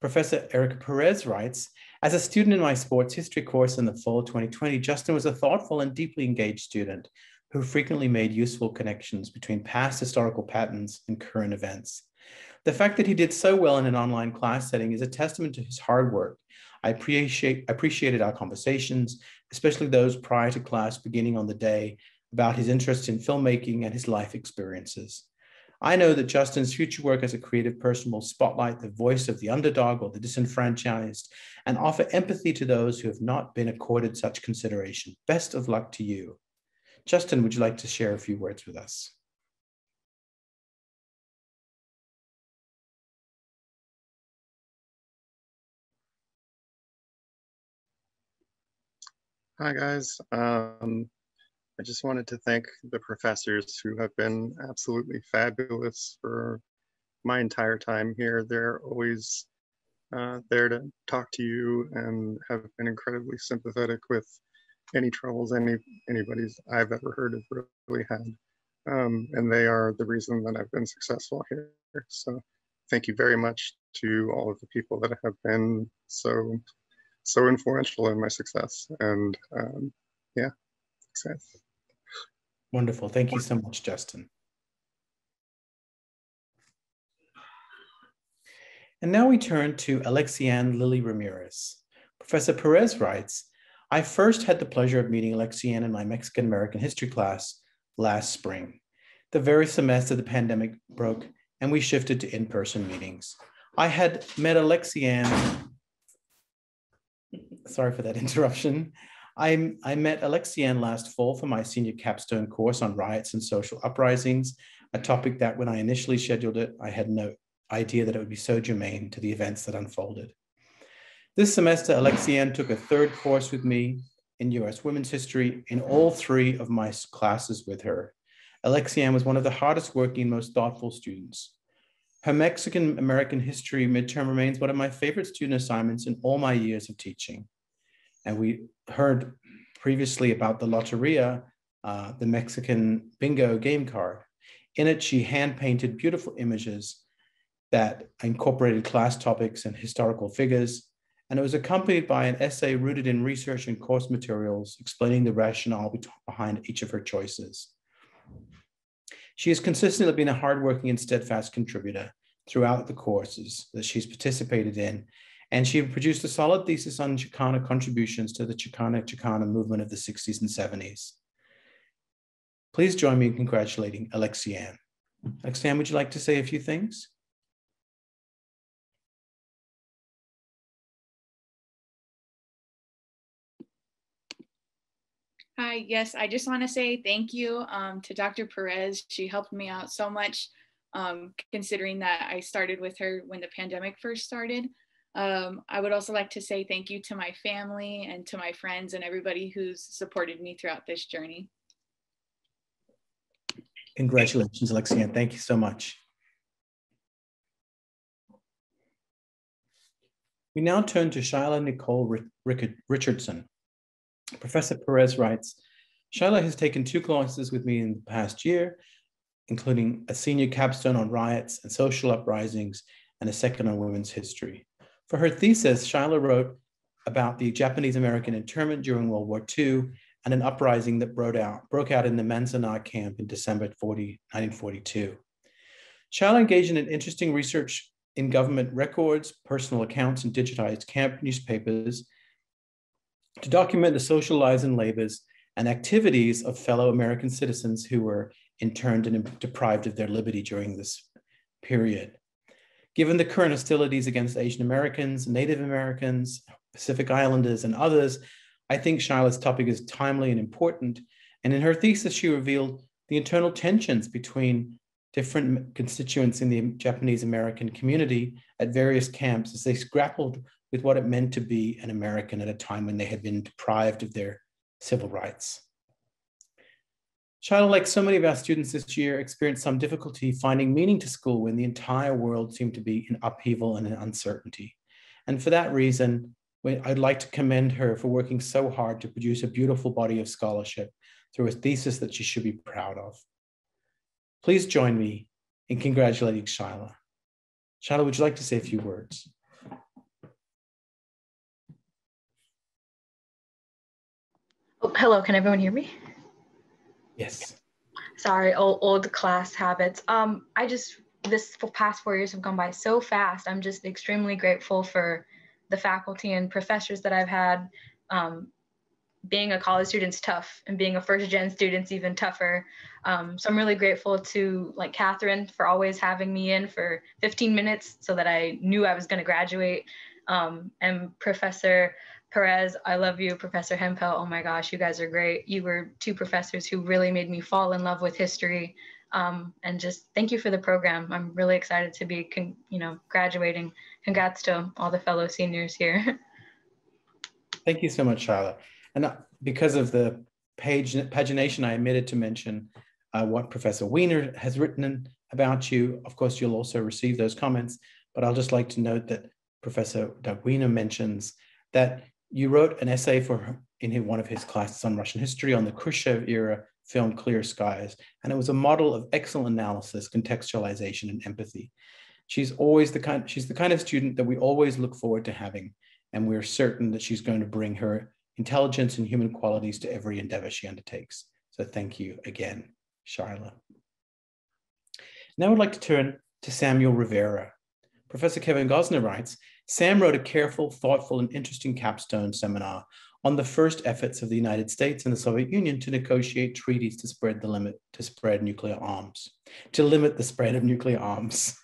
Professor Erica Perez writes, as a student in my sports history course in the fall of twenty twenty, Justin was a thoughtful and deeply engaged student who frequently made useful connections between past historical patterns and current events. The fact that he did so well in an online class setting is a testament to his hard work. I appreciate, appreciated our conversations, especially those prior to class beginning on the day, about his interest in filmmaking and his life experiences. I know that Justin's future work as a creative person will spotlight the voice of the underdog or the disenfranchised and offer empathy to those who have not been accorded such consideration. Best of luck to you. Justin, would you like to share a few words with us? Hi, guys. Um, I just wanted to thank the professors who have been absolutely fabulous for my entire time here. They're always uh, there to talk to you and have been incredibly sympathetic with any troubles any anybody's I've ever heard of really had. Um, and they are the reason that I've been successful here. So thank you very much to all of the people that have been so, so influential in my success. And um, yeah, success. Wonderful. Thank you so much, Justin. And now we turn to Alexiane Lily Ramirez. Professor Perez writes, I first had the pleasure of meeting Alexiane in my Mexican American history class last spring, the very semester the pandemic broke and we shifted to in-person meetings. I had met Alexiane, sorry for that interruption. I, I met Alexiane last fall for my senior capstone course on riots and social uprisings, a topic that when I initially scheduled it, I had no idea that it would be so germane to the events that unfolded. This semester, Alexiane took a third course with me in U S Women's History in all three of my classes with her. Alexiane was one of the hardest working, most thoughtful students. Her Mexican American History midterm remains one of my favorite student assignments in all my years of teaching. And we heard previously about the Loteria, uh, the Mexican bingo game card. In it, she hand-painted beautiful images that incorporated class topics and historical figures, and it was accompanied by an essay rooted in research and course materials explaining the rationale behind each of her choices. She has consistently been a hardworking and steadfast contributor throughout the courses that she's participated in, and she produced a solid thesis on Chicana contributions to the Chicana Chicana movement of the sixties and seventies. Please join me in congratulating Alexiane. Alexiane, would you like to say a few things? Hi, yes, I just want to say thank you um, to Doctor Perez. She helped me out so much, um, considering that I started with her when the pandemic first started. Um, I would also like to say thank you to my family and to my friends and everybody who's supported me throughout this journey. Congratulations, Alexiane. Thank you so much. We now turn to Shyla Nicole Richardson. Professor Perez writes, Shyla has taken two classes with me in the past year, including a senior capstone on riots and social uprisings and a second on women's history. For her thesis, Shyla wrote about the Japanese-American internment during World War Two and an uprising that broke out, broke out in the Manzanar camp in December nineteen forty-two. Shyla engaged in an interesting research in government records, personal accounts, and digitized camp newspapers to document the social lives and labors and activities of fellow American citizens who were interned and deprived of their liberty during this period. Given the current hostilities against Asian Americans, Native Americans, Pacific Islanders, and others, I think Shyla's topic is timely and important. And in her thesis, she revealed the internal tensions between different constituents in the Japanese American community at various camps as they grappled with what it meant to be an American at a time when they had been deprived of their civil rights. Shyla, like so many of our students this year, experienced some difficulty finding meaning to school when the entire world seemed to be in upheaval and in uncertainty. And for that reason, I'd like to commend her for working so hard to produce a beautiful body of scholarship through a thesis that she should be proud of. Please join me in congratulating Shyla. Shyla, would you like to say a few words? Oh, hello, can everyone hear me? Yes. Sorry, old, old class habits. Um, I just, this past four years have gone by so fast. I'm just extremely grateful for the faculty and professors that I've had. Um, being a college student's tough, and being a first gen student's even tougher. Um, so I'm really grateful to like Catherine for always having me in for fifteen minutes so that I knew I was gonna graduate. Um, and Professor Perez, I love you. Professor Hempel, oh my gosh, you guys are great. You were two professors who really made me fall in love with history. Um, and just thank you for the program. I'm really excited to be, con you know, graduating. Congrats to all the fellow seniors here. Thank you so much, Shyla. And because of the page pagination, I omitted to mention uh, what Professor Wiener has written about you. Of course, you'll also receive those comments, but I'll just like to note that Professor Doug Wiener mentions, that you wrote an essay for in one of his classes on Russian history on the Khrushchev era film Clear Skies, and it was a model of excellent analysis, contextualization, and empathy. She's always the kind, she's the kind of student that we always look forward to having, and we're certain that she's going to bring her intelligence and human qualities to every endeavor she undertakes. So thank you again, Shyla. Now I'd like to turn to Samuel Rivera. Professor Kevin Gosner writes, Sam wrote a careful, thoughtful, and interesting capstone seminar on the first efforts of the United States and the Soviet Union to negotiate treaties to spread the limit, to spread nuclear arms, to limit the spread of nuclear arms.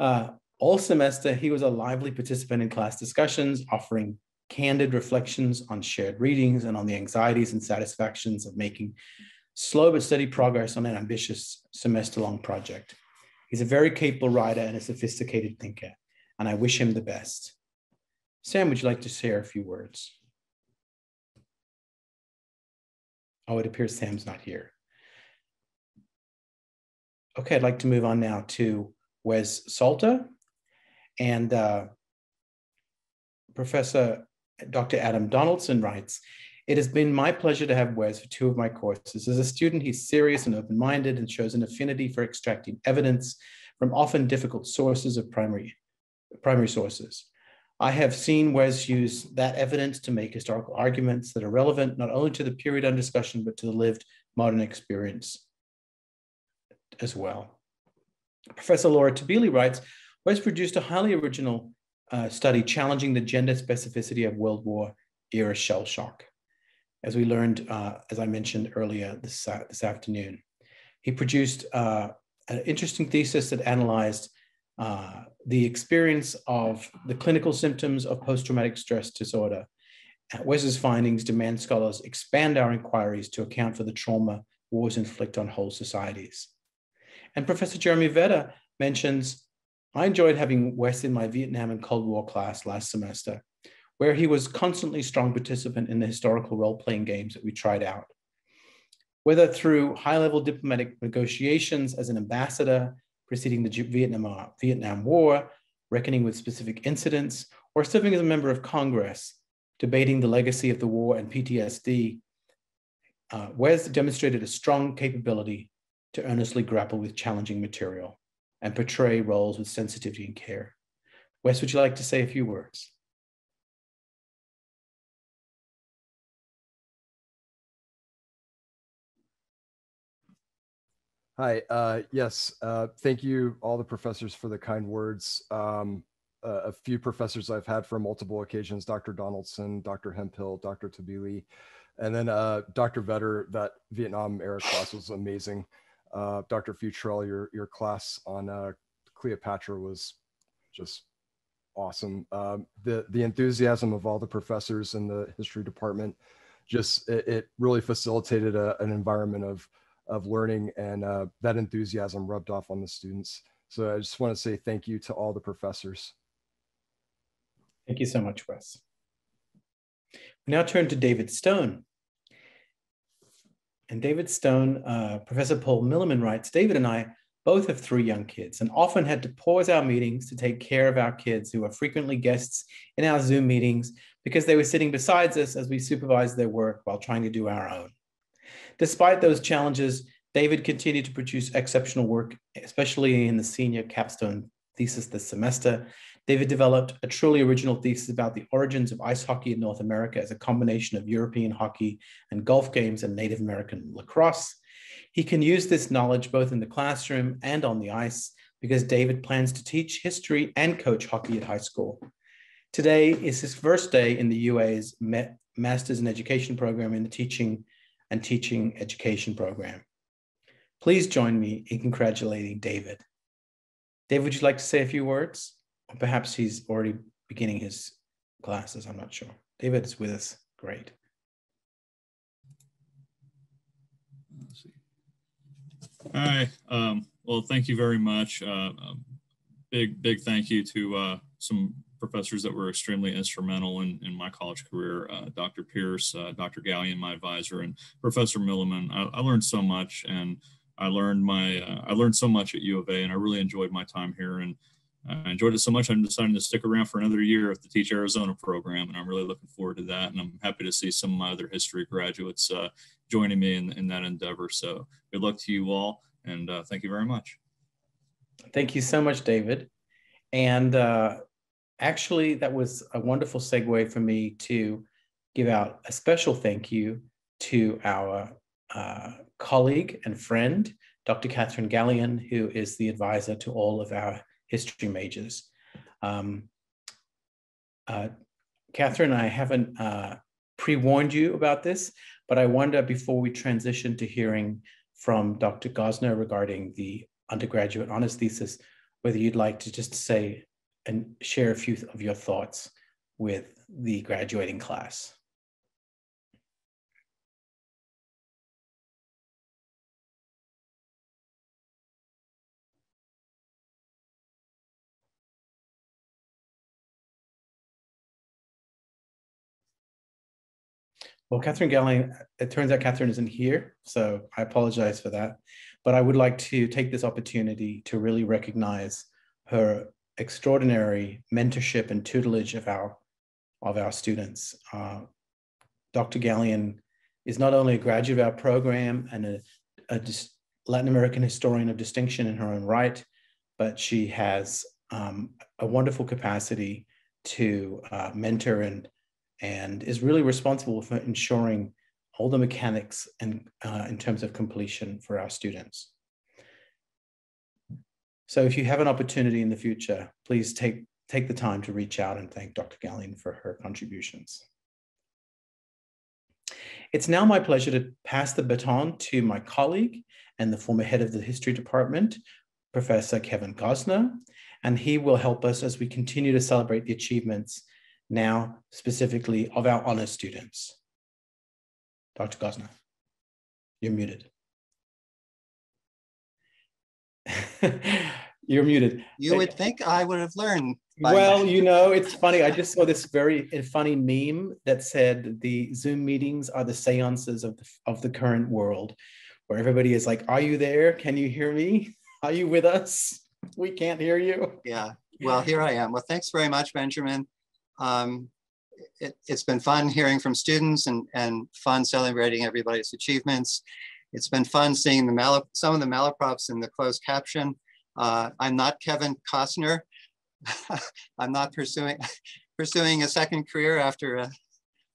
Uh, all semester, he was a lively participant in class discussions, offering candid reflections on shared readings and on the anxieties and satisfactions of making slow but steady progress on an ambitious semester-long project. He's a very capable writer and a sophisticated thinker, and I wish him the best. Sam, would you like to share a few words? Oh, it appears Sam's not here. Okay, I'd like to move on now to Wes Salter and uh, Professor Doctor Adam Donaldson writes, it has been my pleasure to have Wes for two of my courses. As a student, he's serious and open-minded and shows an affinity for extracting evidence from often difficult sources of primary, primary sources. I have seen Wes use that evidence to make historical arguments that are relevant not only to the period under discussion, but to the lived modern experience as well. Professor Laura Tabili writes, Wes produced a highly original uh, study challenging the gender specificity of World War era shell shock, as we learned, uh, as I mentioned earlier this, uh, this afternoon. He produced uh, an interesting thesis that analyzed Uh, the experience of the clinical symptoms of post-traumatic stress disorder. Wes's findings demand scholars expand our inquiries to account for the trauma wars inflict on whole societies. And Professor Jeremy Vetter mentions, I enjoyed having Wes in my Vietnam and Cold War class last semester, where he was constantly a strong participant in the historical role-playing games that we tried out. Whether through high-level diplomatic negotiations as an ambassador, preceding the Vietnam, Vietnam War, reckoning with specific incidents, or serving as a member of Congress, debating the legacy of the war and P T S D, uh, Wes demonstrated a strong capability to earnestly grapple with challenging material and portray roles with sensitivity and care. Wes, would you like to say a few words? Hi, uh, yes, uh, thank you all the professors for the kind words. Um, uh, a few professors I've had for multiple occasions, Doctor Donaldson, Doctor Hemphill, Doctor Tabili, and then uh, Doctor Vetter. That Vietnam era class was amazing. Uh, Doctor Futrell, your, your class on uh, Cleopatra was just awesome. Um, the, the enthusiasm of all the professors in the history department, just it, it really facilitated a, an environment of of learning, and uh, that enthusiasm rubbed off on the students. So I just want to say thank you to all the professors. Thank you so much, Wes. We now turn to David Stone. And David Stone, uh, Professor Paul Milliman writes, David and I both have three young kids and often had to pause our meetings to take care of our kids, who are frequently guests in our Zoom meetings because they were sitting beside us as we supervised their work while trying to do our own. Despite those challenges, David continued to produce exceptional work, especially in the senior capstone thesis this semester. David developed a truly original thesis about the origins of ice hockey in North America as a combination of European hockey and golf games and Native American lacrosse. He can use this knowledge both in the classroom and on the ice, because David plans to teach history and coach hockey at high school. Today is his first day in the U A's Masters in Education program in the teaching and teaching education program. Please join me in congratulating David. David, would you like to say a few words? Or perhaps he's already beginning his classes, I'm not sure. David is with us, great. Hi, um, well, thank you very much. Uh, um, big, big thank you to uh, some professors that were extremely instrumental in, in my college career, uh, Doctor Pierce, uh, Doctor Gallion, my advisor, and Professor Milliman. I, I learned so much, and I learned my, uh, I learned so much at U of A, and I really enjoyed my time here. And I enjoyed it so much, I'm deciding to stick around for another year of the Teach Arizona program, and I'm really looking forward to that. And I'm happy to see some of my other history graduates uh, joining me in, in that endeavor. So good luck to you all, and uh, thank you very much. Thank you so much, David. And uh, actually, that was a wonderful segue for me to give out a special thank you to our uh, colleague and friend, Doctor Catherine Gallion, who is the advisor to all of our history majors. Um, uh, Catherine, I haven't uh, pre-warned you about this, but I wonder, before we transition to hearing from Doctor Gosner regarding the undergraduate honors thesis, whether you'd like to just say and share a few of your thoughts with the graduating class. Well, Catherine Gallion, it turns out Catherine isn't here, so I apologize for that. But I would like to take this opportunity to really recognize her extraordinary mentorship and tutelage of our, of our students. Uh, Doctor Gallion is not only a graduate of our program and a, a Latin American historian of distinction in her own right, but she has um, a wonderful capacity to uh, mentor and and is really responsible for ensuring all the mechanics and uh, in terms of completion for our students. So if you have an opportunity in the future, please take, take the time to reach out and thank Doctor Gallion for her contributions. It's now my pleasure to pass the baton to my colleague and the former head of the history department, Professor Kevin Gosner, and he will help us as we continue to celebrate the achievements now specifically of our honors students. Doctor Gosner, you're muted. You're muted. You would think I would have learned. Well, you know, it's funny. I just saw this very funny meme that said the Zoom meetings are the seances of the, of the current world, where everybody is like, are you there? Can you hear me? Are you with us? We can't hear you. Yeah, well, here I am. Well, thanks very much, Benjamin. Um, it, it's been fun hearing from students and, and fun celebrating everybody's achievements. It's been fun seeing the mal some of the malaprops in the closed caption. Uh, I'm not Kevin Costner. I'm not pursuing pursuing a second career after uh,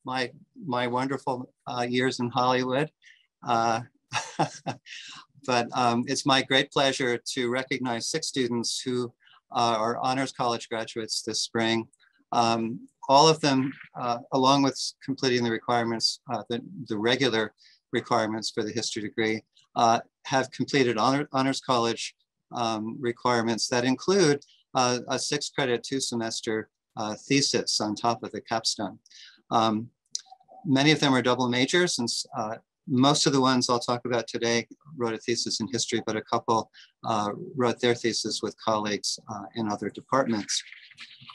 my, my wonderful uh, years in Hollywood. Uh, but um, it's my great pleasure to recognize six students who uh, are Honors College graduates this spring. Um, all of them, uh, along with completing the requirements, uh, the, the regular requirements for the history degree, uh, have completed honor, Honors College um, requirements that include uh, a six credit, two semester uh, thesis on top of the capstone. Um, many of them are double majors, and uh, most of the ones I'll talk about today wrote a thesis in history, but a couple uh, wrote their thesis with colleagues uh, in other departments.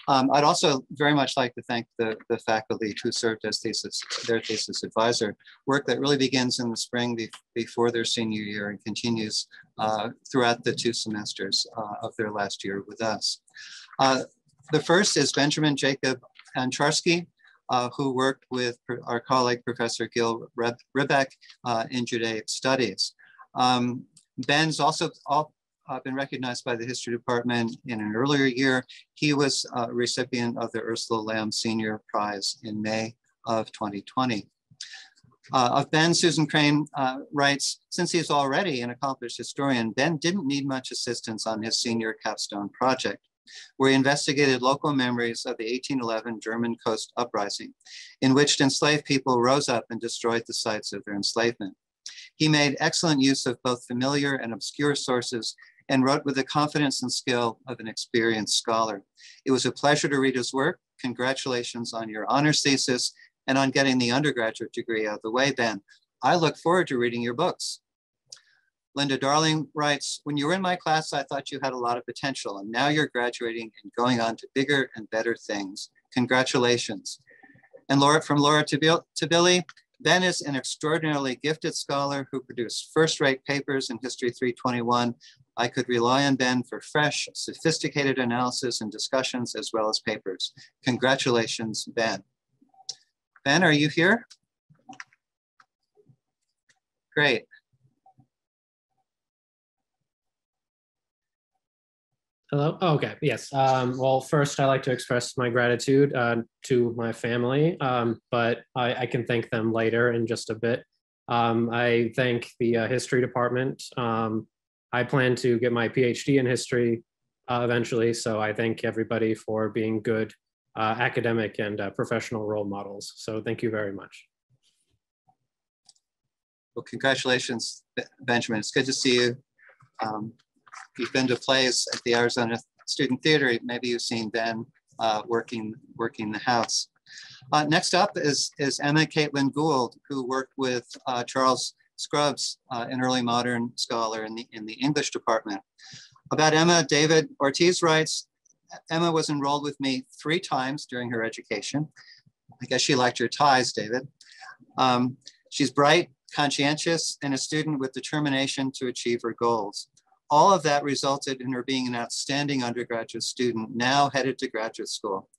Um, I'd also very much like to thank the, the faculty who served as thesis, their thesis advisor, work that really begins in the spring be, before their senior year and continues uh, throughout the two semesters uh, of their last year with us. Uh, the first is Benjamin Jacob Ancharsky, uh, who worked with our colleague, Professor Gil Reb Rebeck uh, in Judaic Studies. Um, Ben's also all, Uh, been recognized by the history department in an earlier year. He was a uh, recipient of the Ursula Lamb Senior Prize in May of twenty twenty. Uh, of Ben, Susan Crane uh, writes, since he's already an accomplished historian, Ben didn't need much assistance on his senior capstone project, where he investigated local memories of the eighteen eleven German Coast Uprising, in which enslaved people rose up and destroyed the sites of their enslavement. He made excellent use of both familiar and obscure sources and wrote with the confidence and skill of an experienced scholar. It was a pleasure to read his work. Congratulations on your honors thesis and on getting the undergraduate degree out of the way, Ben. I look forward to reading your books. Linda Darling writes, when you were in my class, I thought you had a lot of potential, and now you're graduating and going on to bigger and better things. Congratulations. And Laura, from Laura Tabili, Ben is an extraordinarily gifted scholar who produced first-rate papers in History three twenty-one I could rely on Ben for fresh, sophisticated analysis and discussions as well as papers. Congratulations, Ben. Ben, are you here? Great. Hello. Oh, okay. Yes. Um, well, first, I'd like to express my gratitude uh, to my family, um, but I, I can thank them later in just a bit. Um, I thank the uh, history department. Um, I plan to get my PhD in history uh, eventually, so I thank everybody for being good uh, academic and uh, professional role models. So thank you very much. Well, congratulations, Benjamin. It's good to see you. Um, You've been to plays at the Arizona Student Theater. Maybe you've seen Ben uh, working, working the house. Uh, next up is, is Emma Caitlin Gould, who worked with uh, Charles Scrubs, uh, an early modern scholar in the, in the English department. About Emma, David Ortiz writes, Emma was enrolled with me three times during her education. I guess she liked your ties, David. Um, she's bright, conscientious, and a student with determination to achieve her goals. All of that resulted in her being an outstanding undergraduate student, now headed to graduate school.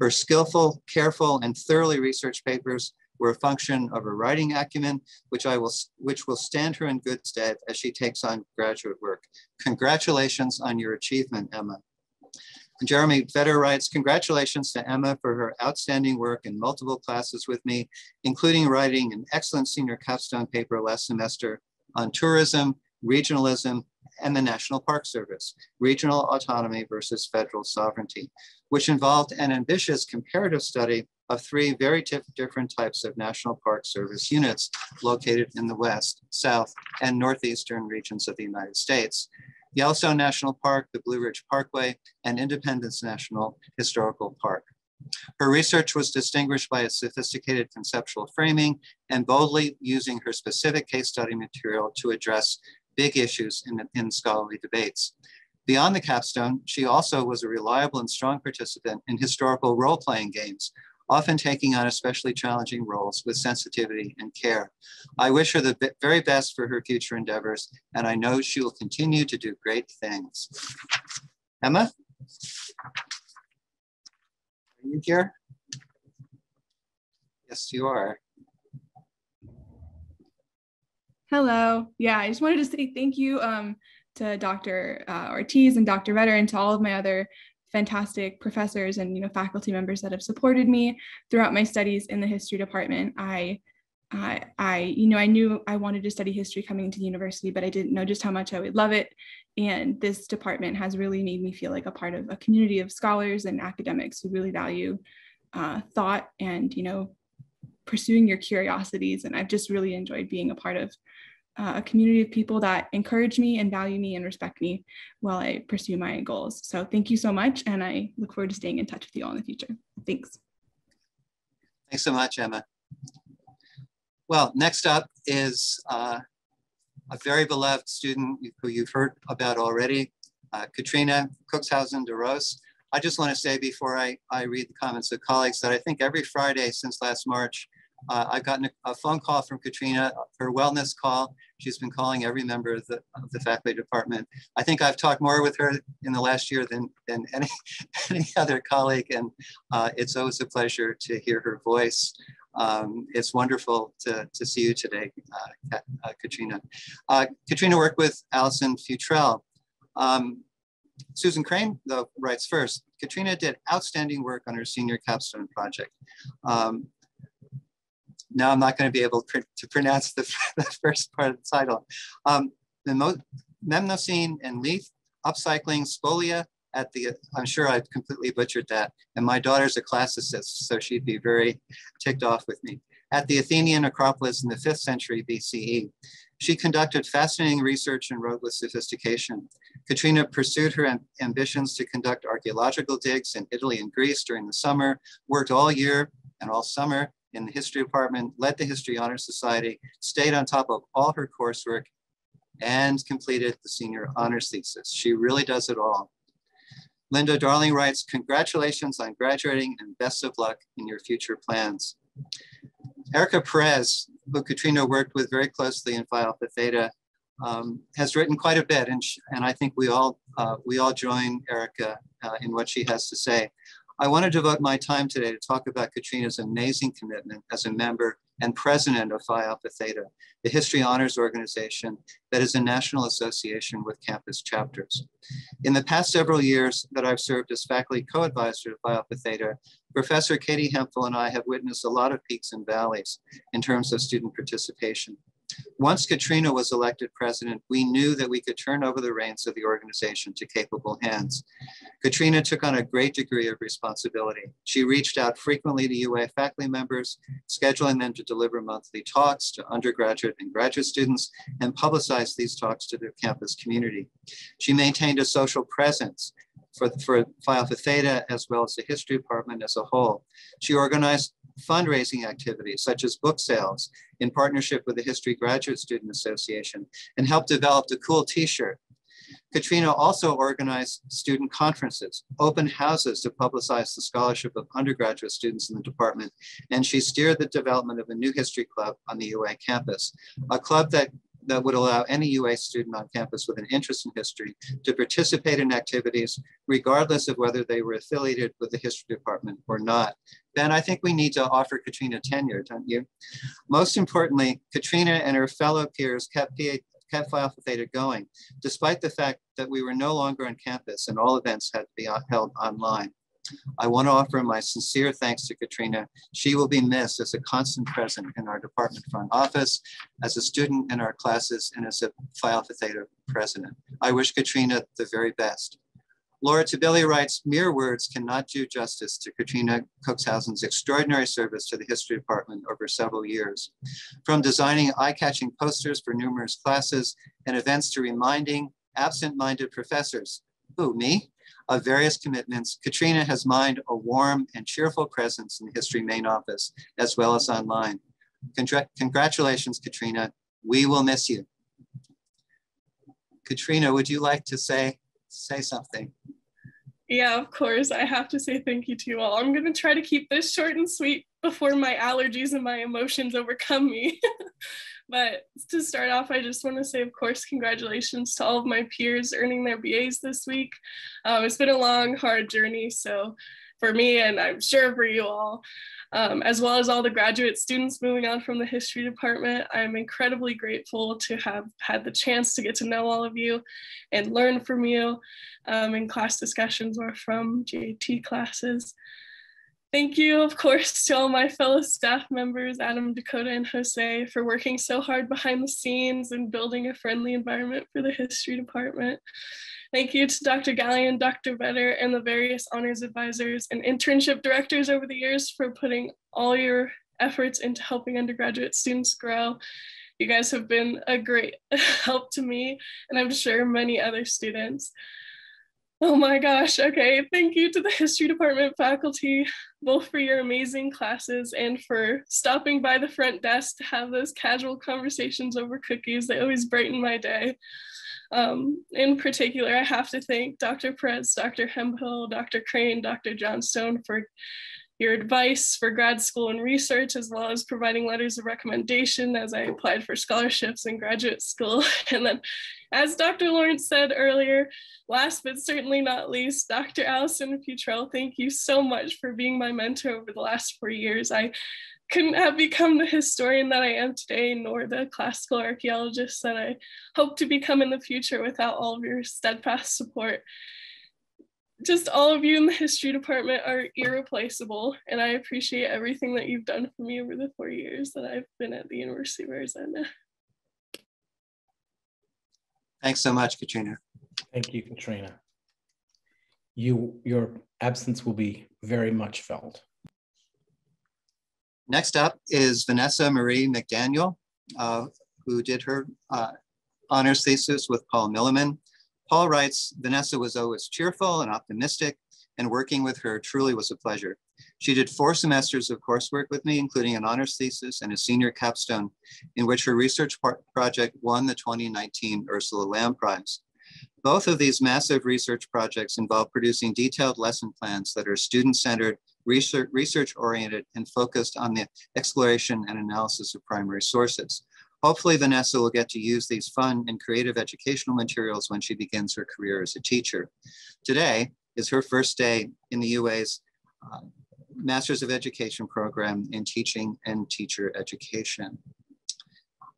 Her skillful, careful, and thoroughly researched papers were a function of her writing acumen, which, I will, which will stand her in good stead as she takes on graduate work. Congratulations on your achievement, Emma. And Jeremy Vetter writes, congratulations to Emma for her outstanding work in multiple classes with me, including writing an excellent senior capstone paper last semester on tourism, regionalism, and the National Park Service, Regional Autonomy versus Federal Sovereignty, which involved an ambitious comparative study of three very different types of National Park Service units located in the West, South, and Northeastern regions of the United States, Yellowstone National Park, the Blue Ridge Parkway, and Independence National Historical Park. Her research was distinguished by its sophisticated conceptual framing and boldly using her specific case study material to address big issues in, in scholarly debates. Beyond the capstone, she also was a reliable and strong participant in historical role-playing games, often taking on especially challenging roles with sensitivity and care. I wish her the very best for her future endeavors, and I know she will continue to do great things. Emma? Are you here? Yes, you are. Hello. Yeah, I just wanted to say thank you um, to Doctor Uh, Ortiz and Doctor Vetter and to all of my other fantastic professors and you know faculty members that have supported me throughout my studies in the history department. I, I, I, you know, I knew I wanted to study history coming into the university, but I didn't know just how much I would love it. And this department has really made me feel like a part of a community of scholars and academics who really value uh, thought and you know pursuing your curiosities. And I've just really enjoyed being a part of Uh, a community of people that encourage me and value me and respect me while I pursue my goals. So thank you so much. And I look forward to staying in touch with you all in the future. Thanks. Thanks so much, Emma. Well, next up is uh, a very beloved student who you've heard about already, uh, Katrina Cookhausen-DeRose. I just want to say before I, I read the comments of colleagues that I think every Friday since last March, Uh, I've gotten a phone call from Katrina, her wellness call. She's been calling every member of the, of the faculty department. I think I've talked more with her in the last year than, than any, any other colleague, and uh, it's always a pleasure to hear her voice. Um, it's wonderful to, to see you today, uh, uh, Katrina. Uh, Katrina worked with Allison Futrell. Um, Susan Crane, though, writes first, Katrina did outstanding work on her senior capstone project. Um, Now I'm not going to be able to pronounce the, the first part of the title. Um, the Memnoscene and Leith, upcycling spolia at the, I'm sure I've completely butchered that. And my daughter's a classicist, so she'd be very ticked off with me. At the Athenian Acropolis in the fifth century B C E. She conducted fascinating research and wrote with sophistication. Katrina pursued her amb ambitions to conduct archaeological digs in Italy and Greece during the summer, worked all year and all summer in the history department, led the History Honor Society, stayed on top of all her coursework, and completed the senior honors thesis. She really does it all. Linda Darling writes, congratulations on graduating and best of luck in your future plans. Erica Perez, who Katrina worked with very closely in Phi Alpha Theta, um, has written quite a bit, and, she, and I think we all, uh, we all join Erica uh, in what she has to say. I want to devote my time today to talk about Katrina's amazing commitment as a member and president of Phi Alpha Theta, the History Honors Organization that is a national association with campus chapters. In the past several years that I've served as faculty co-advisor to Phi Alpha Theta, Professor Katie Hemphill and I have witnessed a lot of peaks and valleys in terms of student participation. Once Katrina was elected president, we knew that we could turn over the reins of the organization to capable hands. Katrina took on a great degree of responsibility. She reached out frequently to U A faculty members, scheduling them to deliver monthly talks to undergraduate and graduate students, and publicized these talks to their campus community. She maintained a social presence for, for Phi Alpha Theta, as well as the history department as a whole. She organized fundraising activities such as book sales in partnership with the History Graduate Student Association, and helped develop the cool t-shirt. Katrina also organized student conferences, open houses to publicize the scholarship of undergraduate students in the department, and she steered the development of a new history club on the U A campus, a club that that would allow any U A student on campus with an interest in history to participate in activities, regardless of whether they were affiliated with the history department or not. Ben, I think we need to offer Katrina tenure, don't you? Most importantly, Katrina and her fellow peers kept Phi Alpha Theta going, despite the fact that we were no longer on campus and all events had to be held online. I want to offer my sincere thanks to Katrina. She will be missed as a constant presence in our department front office, as a student in our classes, and as a Phi Alpha Theta president. I wish Katrina the very best. Laura Tabili writes, mere words cannot do justice to Katrina Cookshausen's extraordinary service to the history department over several years. From designing eye-catching posters for numerous classes and events to reminding absent-minded professors, who, me? Of various commitments, Katrina has mined a warm and cheerful presence in the History Main Office, as well as online. Congra congratulations, Katrina. We will miss you. Katrina, would you like to say, say something? Yeah, of course. I have to say thank you to you all. I'm going to try to keep this short and sweet before my allergies and my emotions overcome me. But to start off, I just want to say, of course, congratulations to all of my peers earning their B As this week. Um, it's been a long, hard journey, so for me, and I'm sure for you all, um, as well as all the graduate students moving on from the history department, I'm incredibly grateful to have had the chance to get to know all of you and learn from you um, in class discussions or from G A T classes. Thank you, of course, to all my fellow staff members, Adam, Dakota, and Jose, for working so hard behind the scenes and building a friendly environment for the history department. Thank you to Doctor Gallion, Doctor Vetter, and the various honors advisors and internship directors over the years for putting all your efforts into helping undergraduate students grow. You guys have been a great help to me, and I'm sure many other students. Oh my gosh, okay, thank you to the history department faculty, both for your amazing classes and for stopping by the front desk to have those casual conversations over cookies. They always brighten my day. Um, in particular, I have to thank Doctor Perez, Doctor Hemphill, Doctor Crane, Doctor Johnstone for your advice for grad school and research, as well as providing letters of recommendation as I applied for scholarships in graduate school. And then, as Doctor Lawrence said earlier, last but certainly not least, Doctor Allison Futrell, thank you so much for being my mentor over the last four years. I couldn't have become the historian that I am today, nor the classical archaeologist that I hope to become in the future without all of your steadfast support. Just all of you in the history department are irreplaceable, and I appreciate everything that you've done for me over the four years that I've been at the University of Arizona. Thanks so much, Katrina. Thank you, Katrina. You, your absence will be very much felt. Next up is Vanessa Marie McDaniel, uh, who did her uh, honors thesis with Paul Milliman. Paul writes, Vanessa was always cheerful and optimistic, and working with her truly was a pleasure. She did four semesters of coursework with me, including an honors thesis and a senior capstone, in which her research project won the twenty nineteen Ursula Lamb Prize. Both of these massive research projects involve producing detailed lesson plans that are student-centered, research-oriented, and focused on the exploration and analysis of primary sources. Hopefully, Vanessa will get to use these fun and creative educational materials when she begins her career as a teacher. Today is her first day in the U A's uh, Masters of Education program in teaching and teacher education.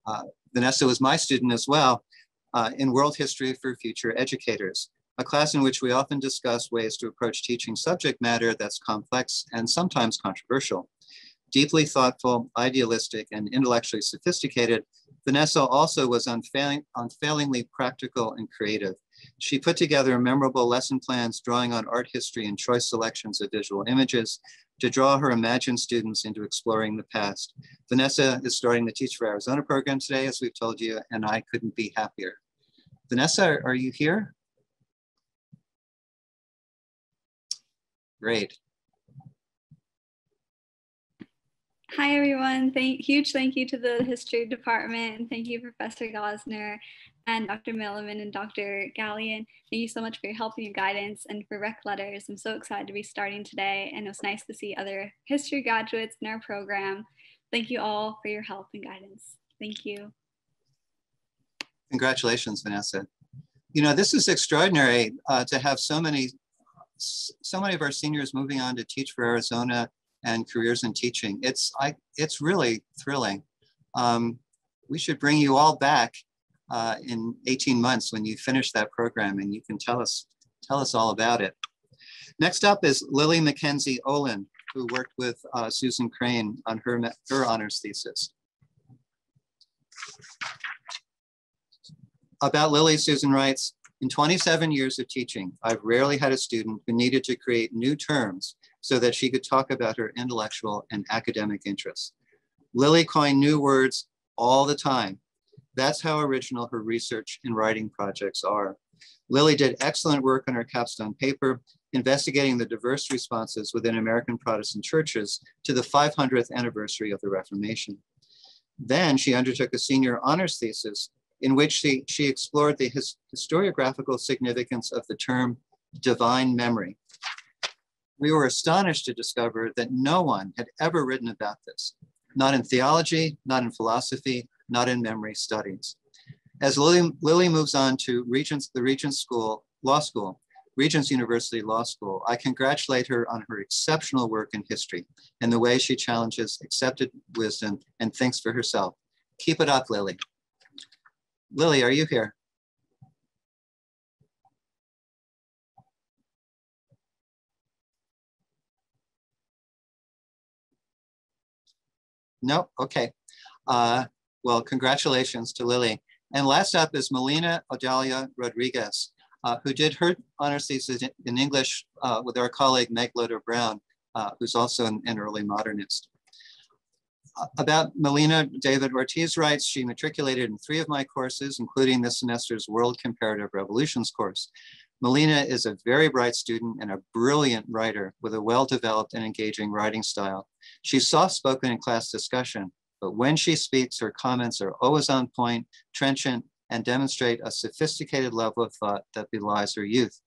Uh, Vanessa was my student as well uh, in World History for Future Educators, a class in which we often discuss ways to approach teaching subject matter that's complex and sometimes controversial. Deeply thoughtful, idealistic, and intellectually sophisticated, Vanessa also was unfailing, unfailingly practical and creative. She put together memorable lesson plans, drawing on art history and choice selections of visual images to draw her imagined students into exploring the past. Vanessa is starting the Teach for Arizona program today, as we've told you, and I couldn't be happier. Vanessa, are you here? Great. Hi, everyone. Thank, huge thank you to the history department, and thank you, Professor Gosner and Doctor Milliman and Doctor Gallian. Thank you so much for your help and your guidance and for rec letters. I'm so excited to be starting today, and it was nice to see other history graduates in our program. Thank you all for your help and guidance. Thank you. Congratulations, Vanessa. You know, this is extraordinary uh, to have so many, so many of our seniors moving on to Teach for Arizona and careers in teaching. It's, I, it's really thrilling. Um, we should bring you all back uh, in eighteen months when you finish that program, and you can tell us, tell us all about it. Next up is Lily Mackenzie Olin, who worked with uh, Susan Crane on her, her honors thesis. About Lily, Susan writes, in twenty-seven years of teaching, I've rarely had a student who needed to create new terms so that she could talk about her intellectual and academic interests. Lily coined new words all the time. That's how original her research and writing projects are. Lily did excellent work on her capstone paper, investigating the diverse responses within American Protestant churches to the five hundredth anniversary of the Reformation. Then she undertook a senior honors thesis in which she, she explored the his, historiographical significance of the term divine memory. We were astonished to discover that no one had ever written about this, not in theology, not in philosophy, not in memory studies. As Lily, Lily moves on to Regents, the Regents School Law School, Regents University Law School, I congratulate her on her exceptional work in history and the way she challenges accepted wisdom and thinks for herself. Keep it up, Lily. Lily, are you here? No, okay. Uh, well, congratulations to Lily. And last up is Melina Odalia Rodriguez, uh, who did her honors thesis in English uh, with our colleague Meg Loder-Brown, uh, who's also an, an early modernist. Uh, about Melina, David Ortiz writes, she matriculated in three of my courses, including this semester's World Comparative Revolutions course. Melina is a very bright student and a brilliant writer with a well-developed and engaging writing style. She's soft-spoken in class discussion, but when she speaks, her comments are always on point, trenchant, and demonstrate a sophisticated level of thought that belies her youth.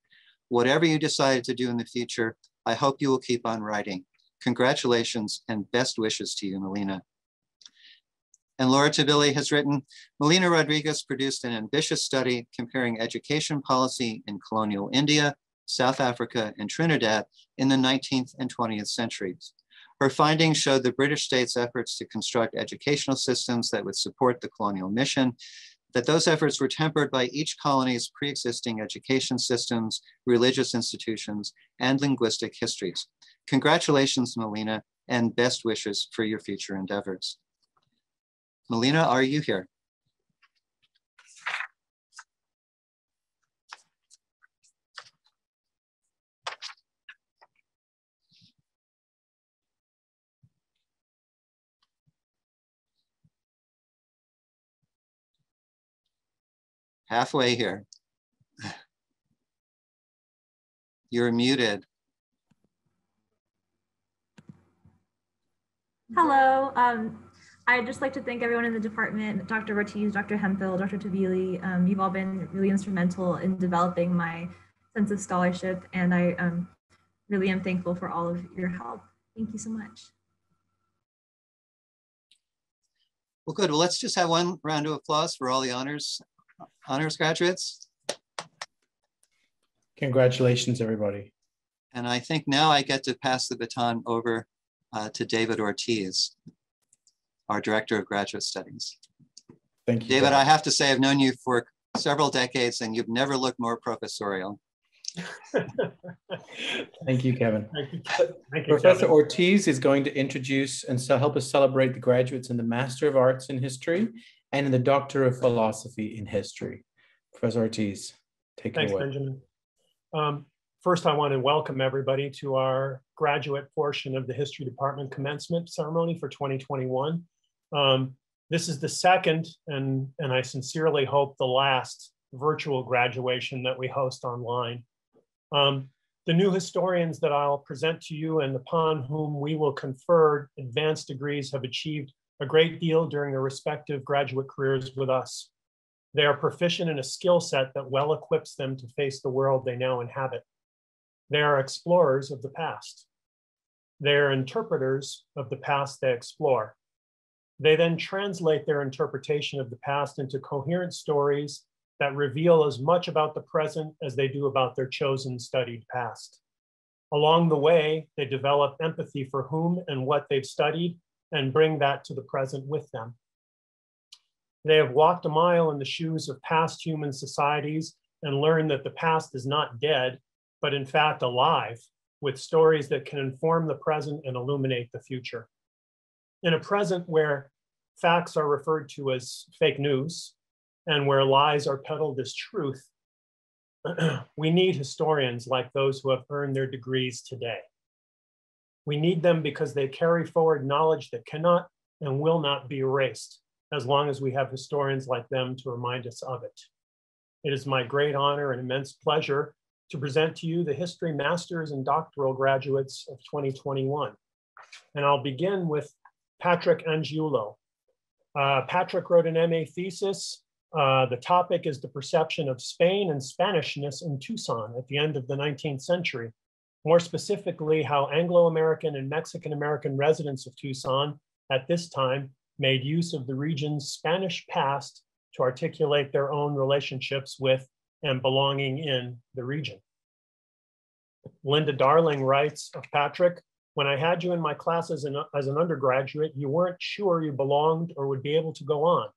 Whatever you decide to do in the future, I hope you will keep on writing. Congratulations and best wishes to you, Melina. And Laura Tabili has written, Melina Rodriguez produced an ambitious study comparing education policy in colonial India, South Africa, and Trinidad in the nineteenth and twentieth centuries. Her findings showed the British state's efforts to construct educational systems that would support the colonial mission, that those efforts were tempered by each colony's pre-existing education systems, religious institutions, and linguistic histories. Congratulations, Melina, and best wishes for your future endeavors. Melina, are you here? Halfway here. You're muted. Hello. Um I'd just like to thank everyone in the department, Doctor Ortiz, Doctor Hemphill, Doctor Tabili. Um, you've all been really instrumental in developing my sense of scholarship, and I um, really am thankful for all of your help. Thank you so much. Well, good. Well, let's just have one round of applause for all the honors, honors graduates. Congratulations, everybody. And I think now I get to pass the baton over uh, to David Ortiz, our Director of Graduate Studies. Thank you, David. God. I have to say, I've known you for several decades and you've never looked more professorial. Thank you, Kevin. Thank you, Thank you, Professor Kevin. Ortiz is going to introduce and so help us celebrate the graduates in the Master of Arts in History and in the Doctor of Philosophy in History. Professor Ortiz, take Thanks, it away. Thanks, Benjamin. Um, first, I want to welcome everybody to our graduate portion of the History Department commencement ceremony for twenty twenty-one. Um, this is the second, and, and I sincerely hope the last, virtual graduation that we host online. Um, the new historians that I'll present to you and upon whom we will confer advanced degrees have achieved a great deal during their respective graduate careers with us. They are proficient in a skill set that well equips them to face the world they now inhabit. They are explorers of the past. They are interpreters of the past they explore. They then translate their interpretation of the past into coherent stories that reveal as much about the present as they do about their chosen studied past. Along the way, they develop empathy for whom and what they've studied and bring that to the present with them. They have walked a mile in the shoes of past human societies and learned that the past is not dead, but in fact alive, with stories that can inform the present and illuminate the future. In a present where facts are referred to as fake news, and where lies are peddled as truth, we need historians like those who have earned their degrees today. We need them because they carry forward knowledge that cannot and will not be erased, as long as we have historians like them to remind us of it. It is my great honor and immense pleasure to present to you the history masters and doctoral graduates of twenty twenty-one. And I'll begin with Patrick Angiulo. Uh, Patrick wrote an M A thesis. Uh, the topic is the perception of Spain and Spanishness in Tucson at the end of the nineteenth century. More specifically, how Anglo-American and Mexican-American residents of Tucson at this time made use of the region's Spanish past to articulate their own relationships with and belonging in the region. Linda Darling writes of Patrick, when I had you in my class as an, as an undergraduate, you weren't sure you belonged or would be able to go on.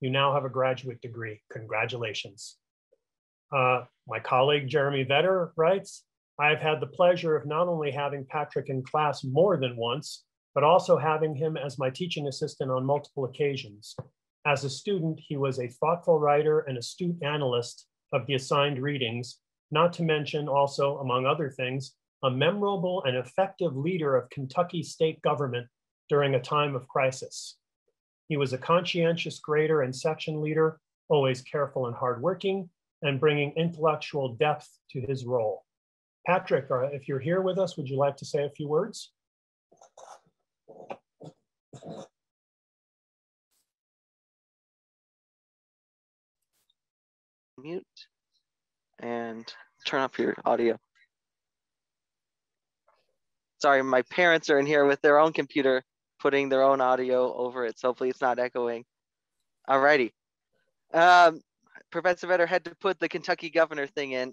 You now have a graduate degree. Congratulations. Uh, my colleague, Jeremy Vetter, writes, I've had the pleasure of not only having Patrick in class more than once, but also having him as my teaching assistant on multiple occasions. As a student, he was a thoughtful writer and astute analyst of the assigned readings, not to mention also, among other things, a memorable and effective leader of Kentucky state government during a time of crisis. He was a conscientious grader and section leader, always careful and hardworking, and bringing intellectual depth to his role. Patrick, if you're here with us, would you like to say a few words? Mute and turn off your audio. Sorry, my parents are in here with their own computer, putting their own audio over it, so hopefully it's not echoing. Alrighty, um, Professor Vetter had to put the Kentucky governor thing in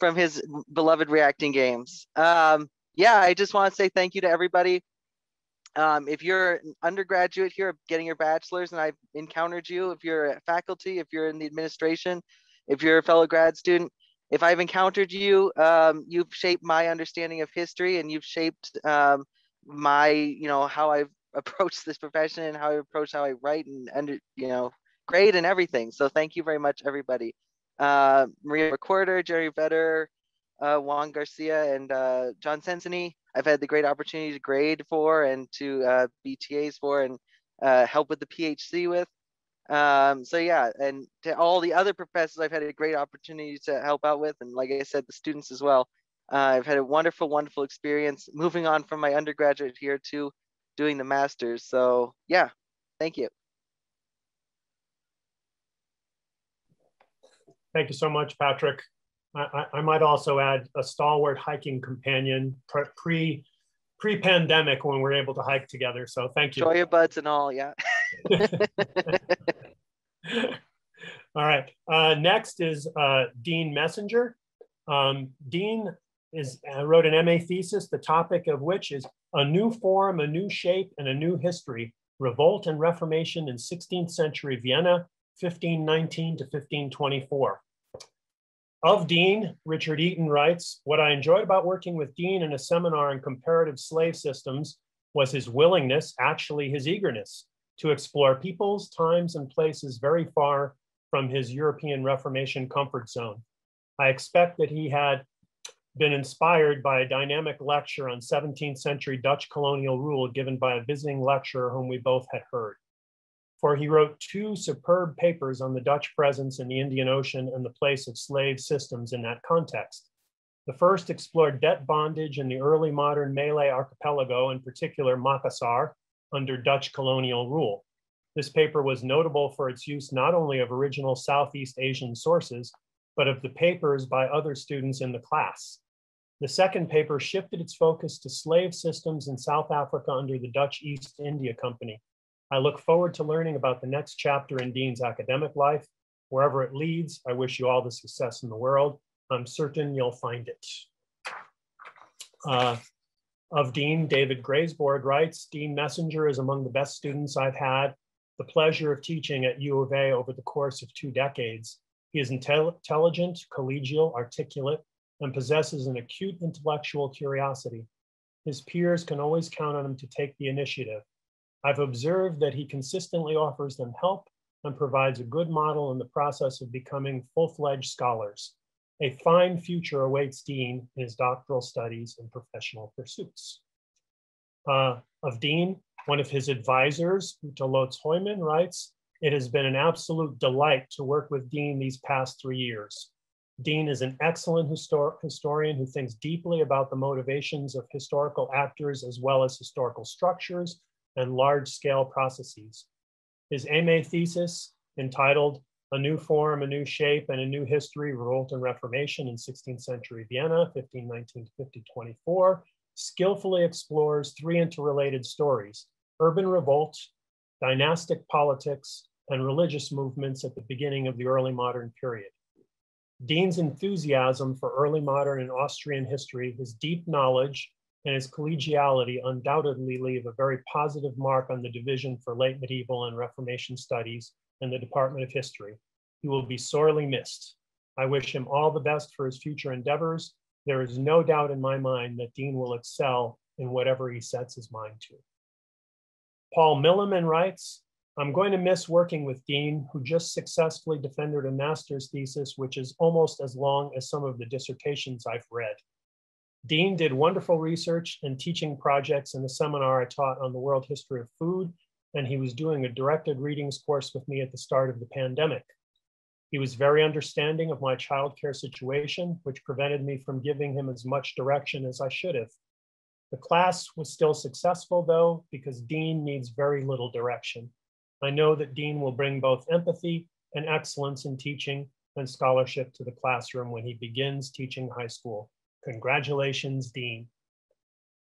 from his beloved reacting games. Um, yeah, I just want to say thank you to everybody. Um, if you're an undergraduate here getting your bachelor's and I've encountered you, if you're a faculty, if you're in the administration, if you're a fellow grad student, if I've encountered you, um, you've shaped my understanding of history and you've shaped um, my, you know, how I've approached this profession and how I approach how I write and, under, you know, grade and everything. So thank you very much, everybody. Uh, Maria Recorder, Jerry Vetter, uh, Juan Garcia, and uh, John Sensini, I've had the great opportunity to grade for and to uh, be T As for and uh, help with the P H C with. Um, so yeah, and to all the other professors, I've had a great opportunity to help out with. And like I said, the students as well. Uh, I've had a wonderful, wonderful experience moving on from my undergraduate here to doing the master's. So yeah, thank you. Thank you so much, Patrick. I, I, I might also add a stalwart hiking companion, pre, pre pre-pandemic when we're able to hike together. So thank you. Enjoy your buds and all, yeah. All right, uh, next is uh, Dean Messenger. Um, Dean is, uh, wrote an M A thesis, the topic of which is A New Form, A New Shape, and a New History, Revolt and Reformation in sixteenth Century Vienna, fifteen nineteen to fifteen twenty-four. Of Dean, Richard Eaton writes, what I enjoyed about working with Dean in a seminar on comparative slave systems was his willingness, actually his eagerness, to explore peoples, times, and places very far from his European Reformation comfort zone. I expect that he had been inspired by a dynamic lecture on seventeenth century Dutch colonial rule given by a visiting lecturer whom we both had heard. For he wrote two superb papers on the Dutch presence in the Indian Ocean and the place of slave systems in that context. The first explored debt bondage in the early modern Malay archipelago, in particular Makassar, under Dutch colonial rule. This paper was notable for its use not only of original Southeast Asian sources, but of the papers by other students in the class. The second paper shifted its focus to slave systems in South Africa under the Dutch East India Company. I look forward to learning about the next chapter in Dean's academic life. Wherever it leads, I wish you all the success in the world. I'm certain you'll find it. Uh, of Dean, David Graysborg writes, Dean Messenger is among the best students I've had the pleasure of teaching at U of A over the course of two decades. He is intelligent, collegial, articulate, and possesses an acute intellectual curiosity. His peers can always count on him to take the initiative. I've observed that he consistently offers them help and provides a good model in the process of becoming full-fledged scholars. A fine future awaits Dean in his doctoral studies and professional pursuits. Uh, of Dean, one of his advisors, Uta Lotz-Heumann, writes, it has been an absolute delight to work with Dean these past three years. Dean is an excellent histor- historian who thinks deeply about the motivations of historical actors as well as historical structures and large-scale processes. His M A thesis, entitled A New Form, A New Shape, and a New History, Revolt and Reformation in sixteenth Century Vienna, fifteen nineteen to fifteen twenty-four, skillfully explores three interrelated stories: urban revolt, dynastic politics, and religious movements at the beginning of the early modern period. Dean's enthusiasm for early modern and Austrian history, his deep knowledge, and his collegiality undoubtedly leave a very positive mark on the division for late medieval and Reformation studies in the Department of History. He will be sorely missed. I wish him all the best for his future endeavors. There is no doubt in my mind that Dean will excel in whatever he sets his mind to. Paul Milliman writes, I'm going to miss working with Dean, who just successfully defended a master's thesis, which is almost as long as some of the dissertations I've read. Dean did wonderful research and teaching projects in a seminar I taught on the world history of food, and he was doing a directed readings course with me at the start of the pandemic. He was very understanding of my childcare situation, which prevented me from giving him as much direction as I should have. The class was still successful, though, because Dean needs very little direction. I know that Dean will bring both empathy and excellence in teaching and scholarship to the classroom when he begins teaching high school. Congratulations, Dean.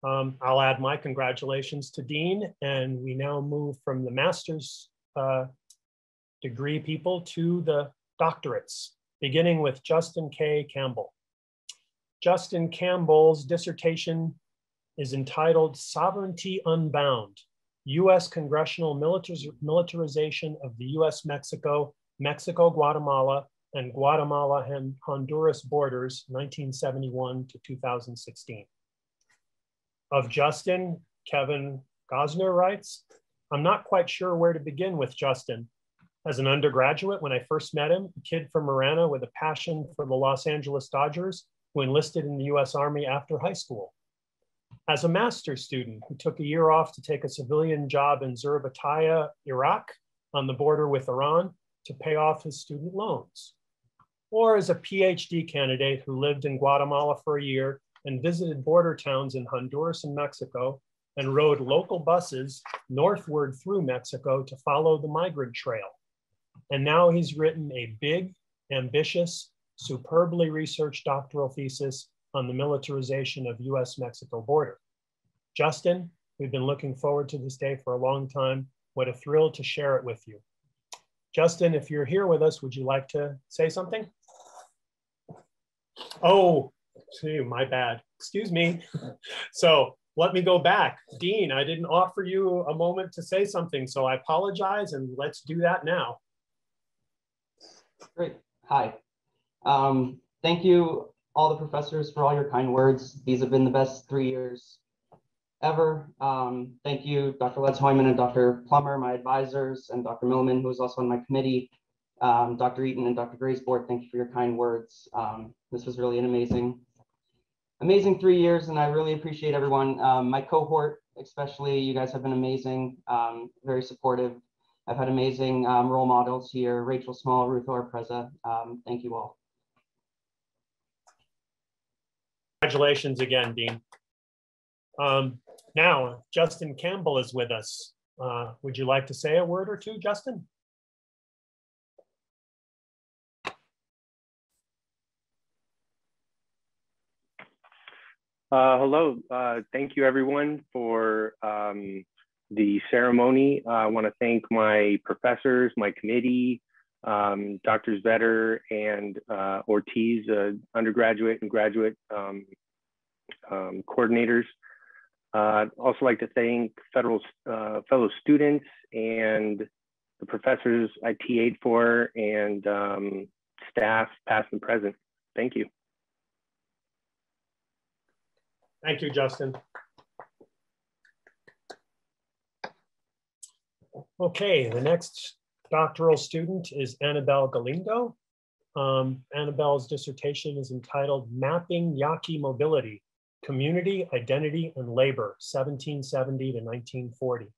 Um, I'll add my congratulations to Dean, and we now move from the master's uh, degree people to the doctorates, beginning with Justin K. Campbell. Justin Campbell's dissertation is entitled Sovereignty Unbound, U S Congressional Militarization of the U S-Mexico, Mexico-Guatemala, and Guatemala-Honduras borders, nineteen seventy-one to two thousand sixteen. Of Justin, Kevin Gosner writes, I'm not quite sure where to begin with Justin. As an undergraduate, when I first met him, a kid from Marana with a passion for the Los Angeles Dodgers, who enlisted in the U S Army after high school. As a master's student who took a year off to take a civilian job in Zerbatiya, Iraq, on the border with Iran, to pay off his student loans. Or as a PhD candidate who lived in Guatemala for a year and visited border towns in Honduras and Mexico and rode local buses northward through Mexico to follow the migrant trail. And now he's written a big, ambitious, superbly researched doctoral thesis on the militarization of U S Mexico border. Justin, we've been looking forward to this day for a long time. What a thrill to share it with you. Justin, if you're here with us, would you like to say something? Oh, my bad. Excuse me. So let me go back. Dean, I didn't offer you a moment to say something, so I apologize, and let's do that now. Great. Hi. Um, thank you, all the professors, for all your kind words. These have been the best three years ever. Um, thank you, Doctor Letz-Hoyman and Doctor Plummer, my advisors, and Doctor Milliman, who is also on my committee, um, Doctor Eaton and Doctor Gray's board. Thank you for your kind words. Um, this was really an amazing, amazing three years, and I really appreciate everyone. Um, my cohort, especially, you guys have been amazing, um, very supportive. I've had amazing um, role models here, Rachel Small, Ruth Oropeza. Um, thank you all. Congratulations again, Dean. Um, now, Justin Campbell is with us. Uh, would you like to say a word or two, Justin? Uh, hello. Uh, thank you, everyone, for um, the ceremony. Uh, I want to thank my professors, my committee, um, Doctors Vetter and uh, Ortiz, uh, undergraduate and graduate um, um, coordinators. Uh, I'd also like to thank federal, uh, fellow students and the professors I T A'd for, and um, staff, past and present. Thank you. Thank you, Justin. Okay, the next doctoral student is Annabelle Galindo. Um, Annabelle's dissertation is entitled Mapping Yaqui Mobility, Community, Identity, and Labor, seventeen seventy to nineteen forty.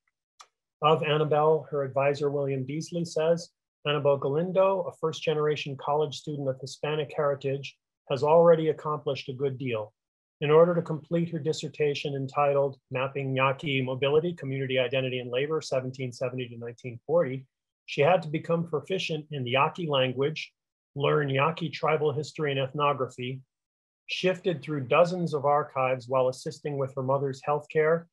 Of Annabelle, her advisor, William Beasley, says, Annabelle Galindo, a first-generation college student of Hispanic heritage, has already accomplished a good deal. In order to complete her dissertation entitled Mapping Yaqui Mobility, Community, Identity, and Labor, seventeen seventy to nineteen forty, she had to become proficient in the Yaqui language, learn Yaqui tribal history and ethnography, shifted through dozens of archives while assisting with her mother's healthcare,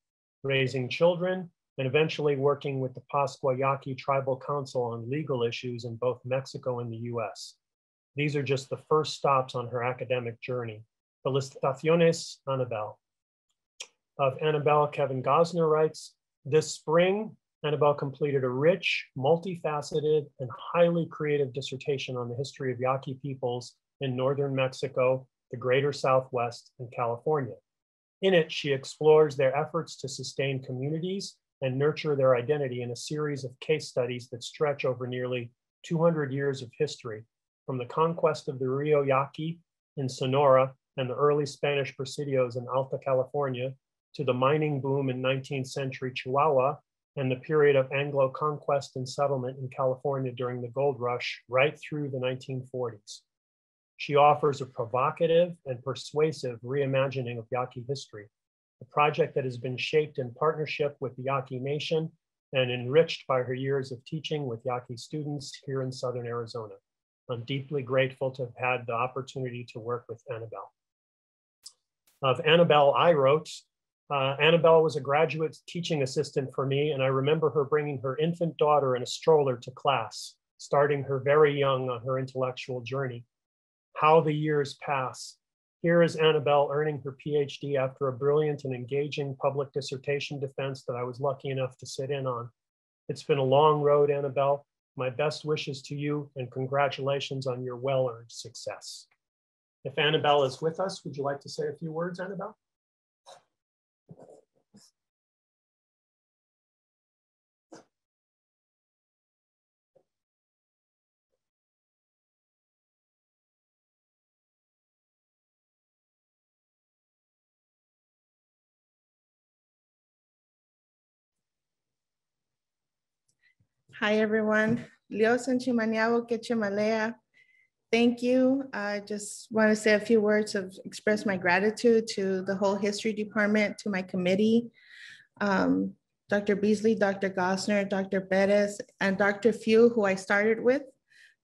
raising children, and eventually working with the Pascua Yaqui Tribal Council on legal issues in both Mexico and the U S. These are just the first stops on her academic journey. Felicitaciones, Annabelle. Of Annabelle, Kevin Gosner writes, this spring, Annabelle completed a rich, multifaceted, and highly creative dissertation on the history of Yaqui peoples in northern Mexico, the greater Southwest, and California. In it, she explores their efforts to sustain communities and nurture their identity in a series of case studies that stretch over nearly two hundred years of history, from the conquest of the Rio Yaqui in Sonora and the early Spanish presidios in Alta California, to the mining boom in nineteenth century Chihuahua and the period of Anglo conquest and settlement in California during the gold rush, right through the nineteen forties. She offers a provocative and persuasive reimagining of Yaqui history, a project that has been shaped in partnership with the Yaqui Nation and enriched by her years of teaching with Yaqui students here in Southern Arizona. I'm deeply grateful to have had the opportunity to work with Annabelle. Of Annabelle, I wrote, uh, Annabelle was a graduate teaching assistant for me, and I remember her bringing her infant daughter in a stroller to class, starting her very young on her intellectual journey. How the years pass. Here is Annabelle earning her PhD after a brilliant and engaging public dissertation defense that I was lucky enough to sit in on. It's been a long road, Annabelle. My best wishes to you, and congratulations on your well-earned success. If Annabelle is with us, would you like to say a few words, Annabelle? Hi, everyone. Liosan Chimaniago Quechimalea. Thank you. I just want to say a few words of express my gratitude to the whole history department, to my committee, um, Doctor Beasley, Doctor Gosner, Doctor Perez, and Doctor Few, who I started with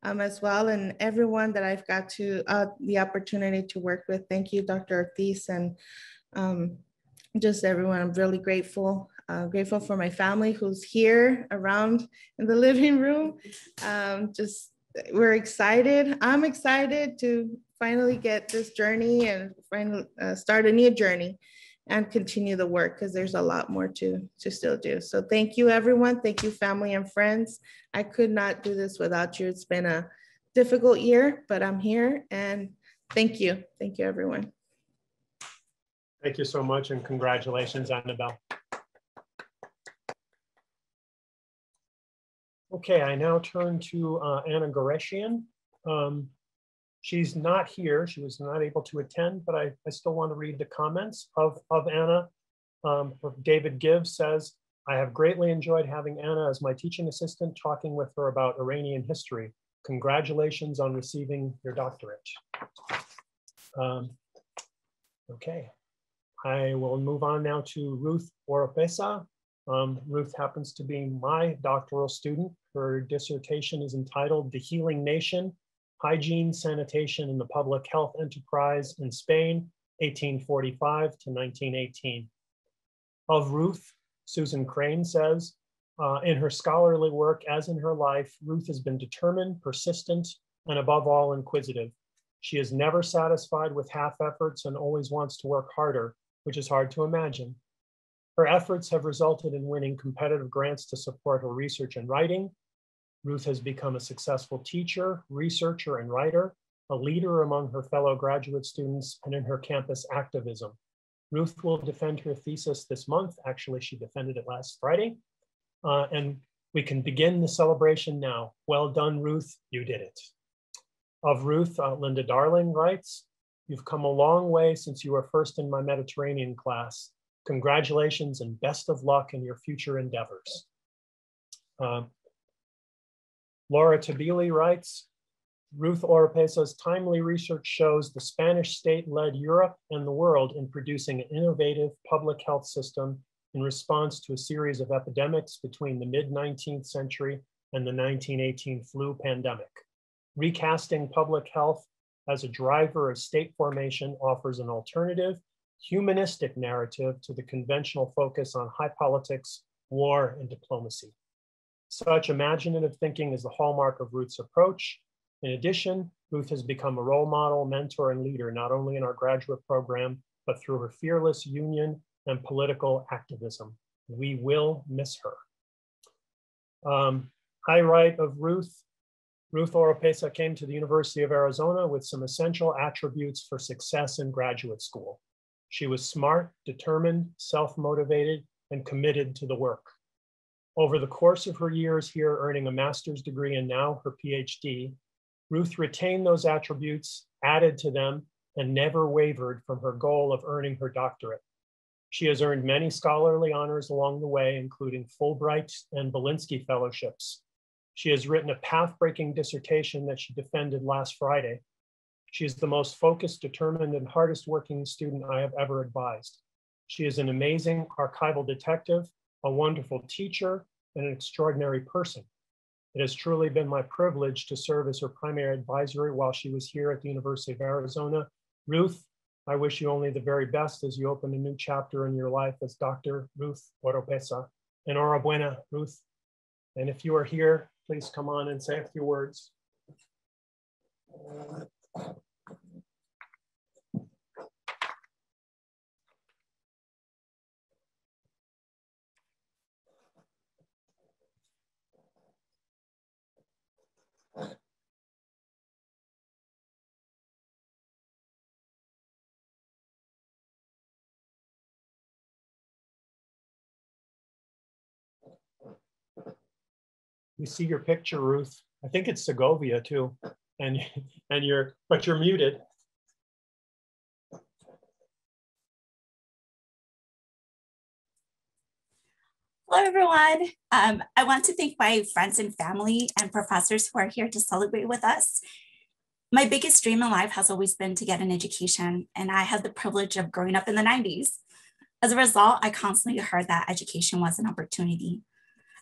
um, as well, and everyone that I've got to uh, the opportunity to work with. Thank you, Doctor Ortiz, and um, just everyone, I'm really grateful. I'm grateful for my family who's here around in the living room. Um, just, we're excited. I'm excited to finally get this journey and finally uh, start a new journey and continue the work, because there's a lot more to, to still do. So thank you, everyone. Thank you, family and friends. I could not do this without you. It's been a difficult year, but I'm here, and thank you. Thank you, everyone. Thank you so much, and congratulations, Annabelle. Okay, I now turn to uh, Anna Goreshian. Um, she's not here, she was not able to attend, but I, I still want to read the comments of, of Anna. Um, David Gibbs says, I have greatly enjoyed having Anna as my teaching assistant, talking with her about Iranian history. Congratulations on receiving your doctorate. Um, okay, I will move on now to Ruth Oropesa. Um, Ruth happens to be my doctoral student. Her dissertation is entitled The Healing Nation, Hygiene, Sanitation, and the Public Health Enterprise in Spain, eighteen forty-five to nineteen eighteen. Of Ruth, Susan Crane says, uh, in her scholarly work, as in her life, Ruth has been determined, persistent, and above all, inquisitive. She is never satisfied with half efforts and always wants to work harder, which is hard to imagine. Her efforts have resulted in winning competitive grants to support her research and writing. Ruth has become a successful teacher, researcher, and writer, a leader among her fellow graduate students, and in her campus activism. Ruth will defend her thesis this month. Actually, she defended it last Friday. Uh, and we can begin the celebration now. Well done, Ruth, you did it. Of Ruth, uh, Linda Darling writes, you've come a long way since you were first in my Mediterranean class. Congratulations and best of luck in your future endeavors. Uh, Laura Tabili writes, Ruth Oropesa's timely research shows the Spanish state led Europe and the world in producing an innovative public health system in response to a series of epidemics between the mid nineteenth century and the nineteen eighteen flu pandemic. Recasting public health as a driver of state formation offers an alternative, humanistic narrative to the conventional focus on high politics, war, and diplomacy. Such imaginative thinking is the hallmark of Ruth's approach. In addition, Ruth has become a role model, mentor, and leader, not only in our graduate program, but through her fearless union and political activism. We will miss her. Um, I write of Ruth, Ruth Oropesa came to the University of Arizona with some essential attributes for success in graduate school. She was smart, determined, self-motivated, and committed to the work. Over the course of her years here, earning a master's degree and now her PhD, Ruth retained those attributes, added to them, and never wavered from her goal of earning her doctorate. She has earned many scholarly honors along the way, including Fulbright and Belinsky fellowships. She has written a path-breaking dissertation that she defended last Friday. She is the most focused, determined, and hardest working student I have ever advised. She is an amazing archival detective, a wonderful teacher, and an extraordinary person. It has truly been my privilege to serve as her primary advisor while she was here at the University of Arizona. Ruth, I wish you only the very best as you open a new chapter in your life as Doctor Ruth Oropesa. Enhorabuena, Ruth. And if you are here, please come on and say a few words. We see your picture, Ruth. I think it's Segovia too. And, and you're, but you're muted. Hello, everyone. Um, I want to thank my friends and family and professors who are here to celebrate with us. My biggest dream in life has always been to get an education, and I had the privilege of growing up in the nineties. As a result, I constantly heard that education was an opportunity.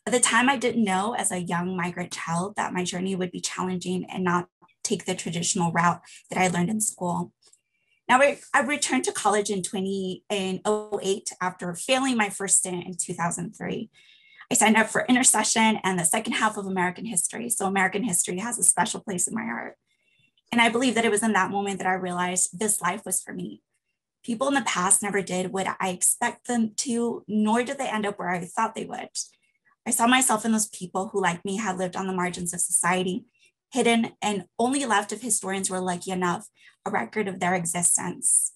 At the time, I didn't know as a young migrant child that my journey would be challenging and not take the traditional route that I learned in school. Now, I, I returned to college in two thousand eight after failing my first stint in two thousand three. I signed up for Intercession and the second half of American history. So American history has a special place in my heart. And I believe that it was in that moment that I realized this life was for me. People in the past never did what I expect them to, nor did they end up where I thought they would. I saw myself in those people who, like me, had lived on the margins of society, hidden and only left if historians were lucky enough, a record of their existence.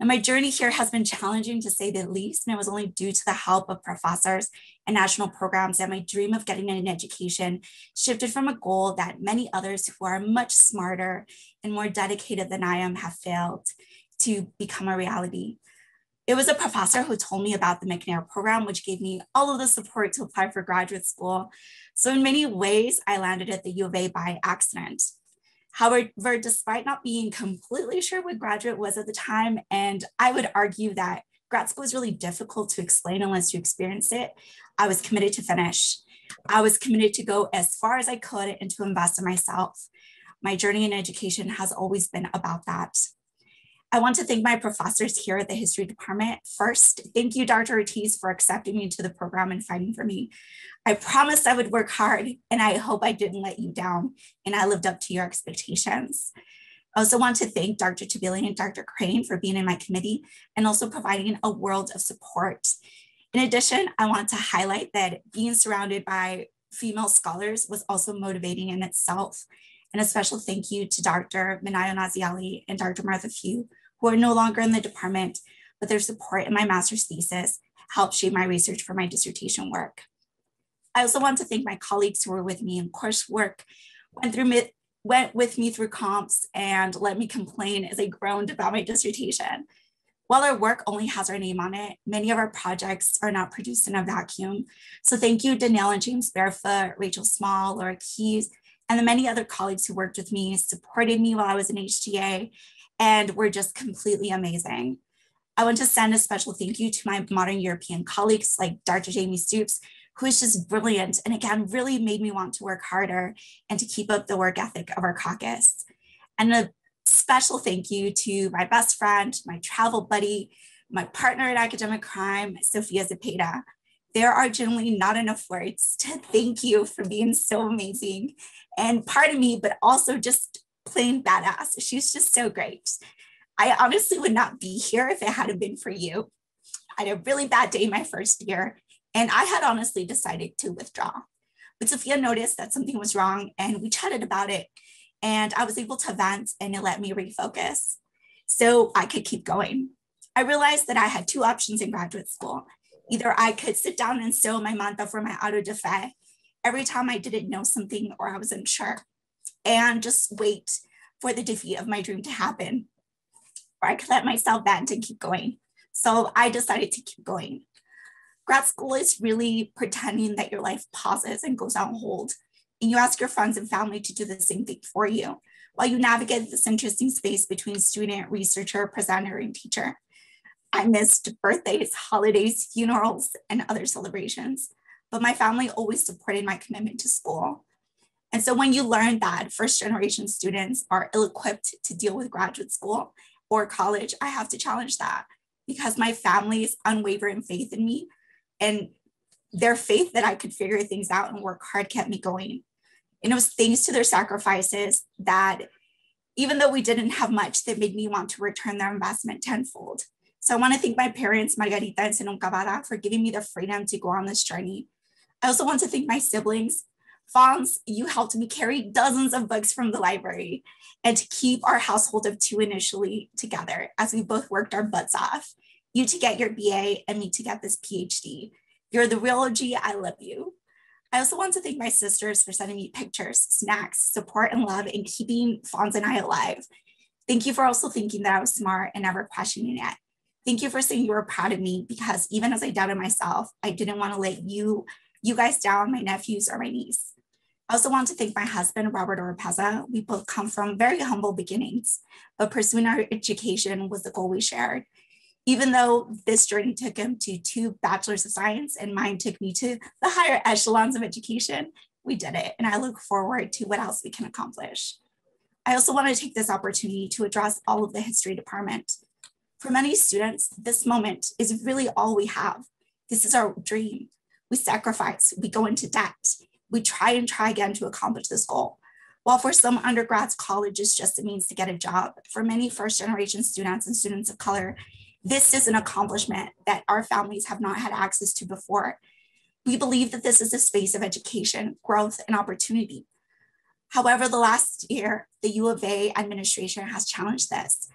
Now, my journey here has been challenging to say the least, and it was only due to the help of professors and national programs that my dream of getting an education shifted from a goal that many others who are much smarter and more dedicated than I am have failed to become a reality. It was a professor who told me about the McNair program, which gave me all of the support to apply for graduate school. So in many ways, I landed at the U of A by accident. However, despite not being completely sure what graduate was at the time, and I would argue that grad school is really difficult to explain unless you experience it, I was committed to finish. I was committed to go as far as I could and to invest in myself. My journey in education has always been about that. I want to thank my professors here at the history department. First, thank you, Doctor Ortiz, for accepting me into the program and fighting for me. I promised I would work hard, and I hope I didn't let you down, and I lived up to your expectations. I also want to thank Doctor Tabili and Doctor Crane for being in my committee and also providing a world of support. In addition, I want to highlight that being surrounded by female scholars was also motivating in itself. And a special thank you to Doctor Minayo Naziali and Doctor Martha Few, who are no longer in the department, but their support in my master's thesis helped shape my research for my dissertation work. I also want to thank my colleagues who were with me in coursework, went, through, went with me through comps, and let me complain as I groaned about my dissertation. While our work only has our name on it, many of our projects are not produced in a vacuum. So thank you, Danielle and James Barefoot, Rachel Small, Laura Keyes, and the many other colleagues who worked with me, supported me while I was in H G A, and were just completely amazing. I want to send a special thank you to my modern European colleagues like Doctor Jamie Stoops, who is just brilliant and again, really made me want to work harder and to keep up the work ethic of our caucus. And a special thank you to my best friend, my travel buddy, my partner in academic crime, Sofia Zepeda. There are generally not enough words to thank you for being so amazing. And pardon me, but also just plain badass. She's just so great. I honestly would not be here if it hadn't been for you. I had a really bad day my first year, and I had honestly decided to withdraw. But Sophia noticed that something was wrong, and we chatted about it. And I was able to vent, and it let me refocus so I could keep going. I realized that I had two options in graduate school. Either I could sit down and sew my manta for my auto da fe every time I didn't know something or I was unsure, and just wait for the defeat of my dream to happen, or I could let myself vent and keep going. So I decided to keep going. Grad school is really pretending that your life pauses and goes on hold, and you ask your friends and family to do the same thing for you while you navigate this interesting space between student, researcher, presenter, and teacher. I missed birthdays, holidays, funerals, and other celebrations, but my family always supported my commitment to school. And so when you learn that first-generation students are ill-equipped to deal with graduate school or college, I have to challenge that, because my family's unwavering faith in me and their faith that I could figure things out and work hard kept me going. And it was thanks to their sacrifices that, even though we didn't have much, that made me want to return their investment tenfold. So I want to thank my parents, Margarita and Senun Cavada, for giving me the freedom to go on this journey. I also want to thank my siblings. Fons, you helped me carry dozens of books from the library and to keep our household of two initially together as we both worked our butts off. You to get your B A and me to get this P H D. You're the real O G. I love you. I also want to thank my sisters for sending me pictures, snacks, support, and love, and keeping Fons and I alive. Thank you for also thinking that I was smart and never questioning it. Thank you for saying you were proud of me, because even as I doubted myself, I didn't want to let you, you guys down, my nephews or my niece. I also want to thank my husband, Robert Oropeza. We both come from very humble beginnings, but pursuing our education was the goal we shared. Even though this journey took him to two bachelors of science and mine took me to the higher echelons of education, we did it. And I look forward to what else we can accomplish. I also want to take this opportunity to address all of the history department. For many students, this moment is really all we have. This is our dream. We sacrifice, we go into debt, we try and try again to accomplish this goal. While for some undergrads, college is just a means to get a job, for many first generation students and students of color, this is an accomplishment that our families have not had access to before. We believe that this is a space of education, growth, and opportunity. However, the last year, the U of A administration has challenged this.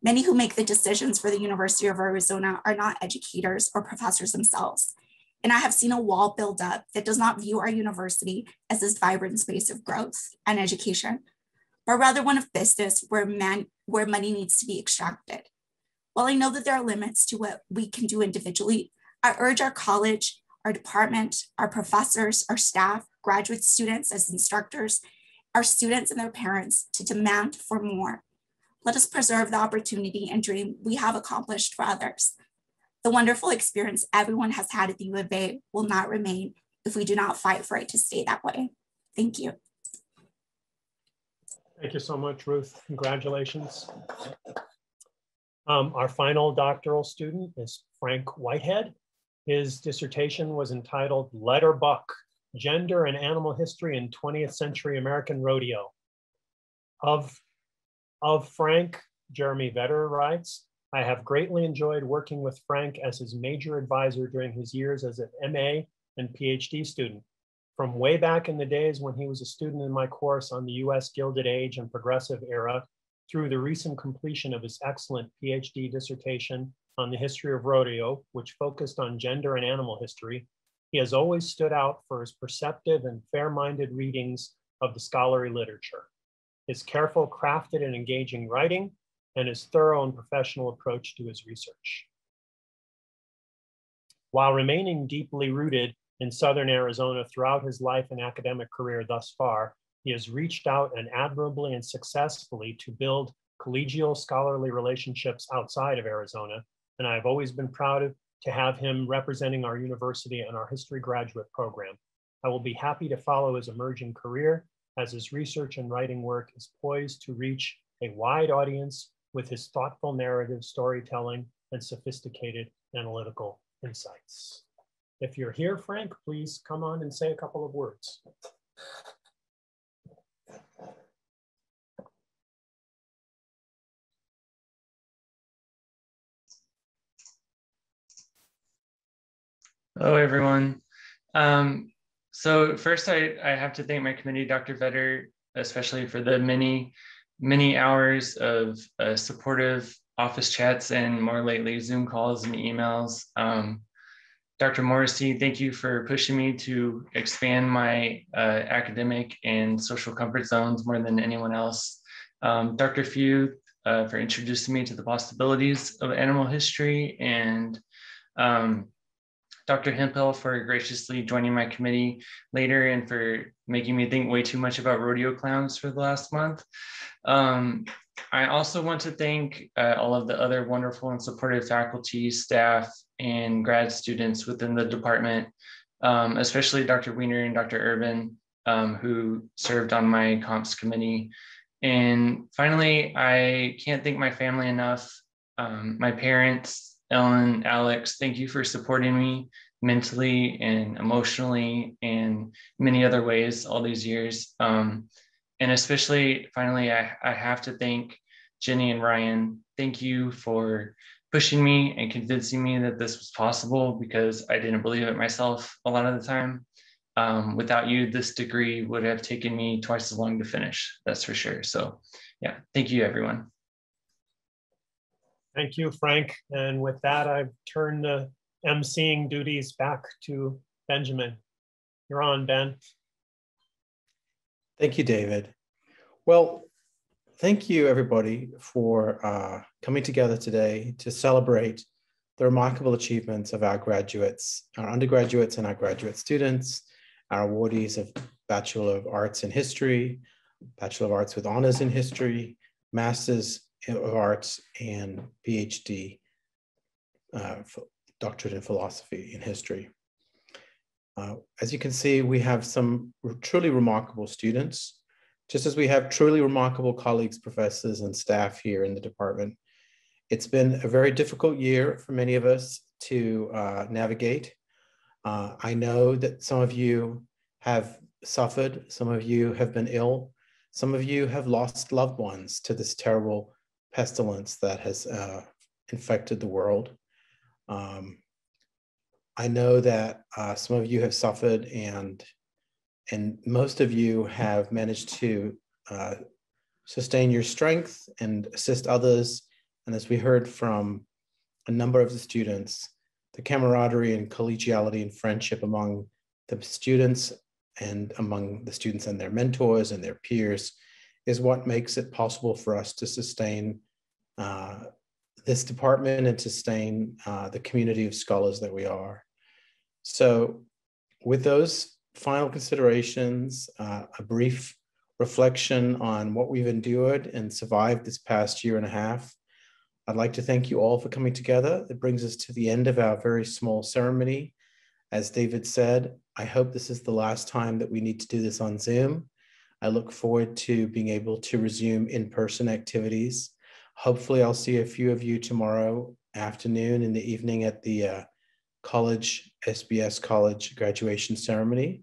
Many who make the decisions for the University of Arizona are not educators or professors themselves. And I have seen a wall build up that does not view our university as this vibrant space of growth and education, but rather one of business where, man, where money needs to be extracted. While I know that there are limits to what we can do individually, I urge our college, our department, our professors, our staff, graduate students as instructors, our students and their parents to demand for more. Let us preserve the opportunity and dream we have accomplished for others. The wonderful experience everyone has had at the U of A will not remain if we do not fight for it to stay that way. Thank you. Thank you so much, Ruth. Congratulations. Um, our final doctoral student is Frank Whitehead. His dissertation was entitled Letter Buck, Gender and Animal History in twentieth Century American Rodeo. Of, of Frank, Jeremy Vetter writes, I have greatly enjoyed working with Frank as his major advisor during his years as an M A and PhD student. From way back in the days when he was a student in my course on the U S Gilded Age and Progressive Era, through the recent completion of his excellent PhD dissertation on the history of rodeo, which focused on gender and animal history, he has always stood out for his perceptive and fair-minded readings of the scholarly literature, his careful, crafted, and engaging writing, and his thorough and professional approach to his research. While remaining deeply rooted in Southern Arizona throughout his life and academic career thus far, he has reached out and admirably and successfully to build collegial scholarly relationships outside of Arizona, and I've always been proud of, to have him representing our university and our history graduate program. I will be happy to follow his emerging career as his research and writing work is poised to reach a wide audience with his thoughtful narrative storytelling and sophisticated analytical insights. If you're here, Frank, please come on and say a couple of words. Hello, everyone. Um, so first, I, I have to thank my committee, Doctor Vetter, especially for the many, many hours of uh, supportive office chats and more lately Zoom calls and emails. Um, Doctor Morrissey, thank you for pushing me to expand my uh, academic and social comfort zones more than anyone else. Um, Doctor Few uh, for introducing me to the possibilities of animal history, and um, Doctor Hempel for graciously joining my committee later and for making me think way too much about rodeo clowns for the last month. Um, I also want to thank uh, all of the other wonderful and supportive faculty, staff, and grad students within the department, um, especially Doctor Wiener and Doctor Urban, um, who served on my comps committee. And finally, I can't thank my family enough, um, my parents, Ellen, Alex, thank you for supporting me mentally and emotionally and many other ways all these years. Um, and especially, finally, I, I have to thank Jenny and Ryan. Thank you for pushing me and convincing me that this was possible, because I didn't believe it myself a lot of the time. Um, without you, this degree would have taken me twice as long to finish, that's for sure. So yeah, thank you, everyone. Thank you, Frank. And with that, I've turned the emceeing duties back to Benjamin. You're on, Ben. Thank you, David. Well, thank you, everybody, for uh, coming together today to celebrate the remarkable achievements of our graduates, our undergraduates and our graduate students, our awardees of Bachelor of Arts in History, Bachelor of Arts with Honors in History, Master's of Arts, and PhD, uh, Doctorate in Philosophy and History. Uh, as you can see, we have some truly remarkable students just as we have truly remarkable colleagues, professors, and staff here in the department. It's been a very difficult year for many of us to uh, navigate. Uh, I know that some of you have suffered, some of you have been ill, some of you have lost loved ones to this terrible pestilence that has uh, infected the world. Um, I know that uh, some of you have suffered, and, and most of you have managed to uh, sustain your strength and assist others. And as we heard from a number of the students, the camaraderie and collegiality and friendship among the students and among the students and their mentors and their peers is what makes it possible for us to sustain uh, this department and to sustain uh, the community of scholars that we are. So with those final considerations, uh, a brief reflection on what we've endured and survived this past year and a half, I'd like to thank you all for coming together. It brings us to the end of our very small ceremony. As David said, I hope this is the last time that we need to do this on Zoom. I look forward to being able to resume in-person activities. Hopefully I'll see a few of you tomorrow afternoon in the evening at the uh, college, S B S college graduation ceremony.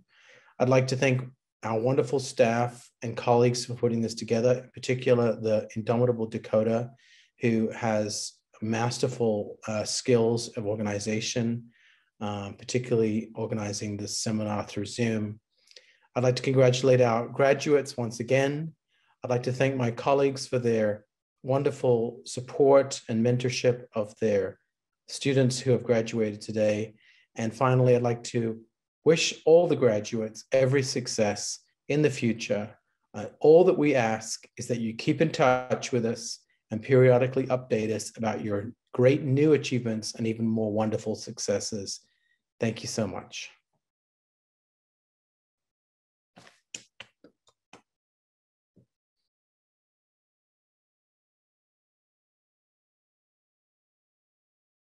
I'd like to thank our wonderful staff and colleagues for putting this together, in particular the indomitable Dakota, who has masterful uh, skills of organization, um, particularly organizing this seminar through Zoom. I'd like to congratulate our graduates once again. I'd like to thank my colleagues for their wonderful support and mentorship of their students who have graduated today. And finally, I'd like to wish all the graduates every success in the future. Uh, all that we ask is that you keep in touch with us and periodically update us about your great new achievements and even more wonderful successes. Thank you so much.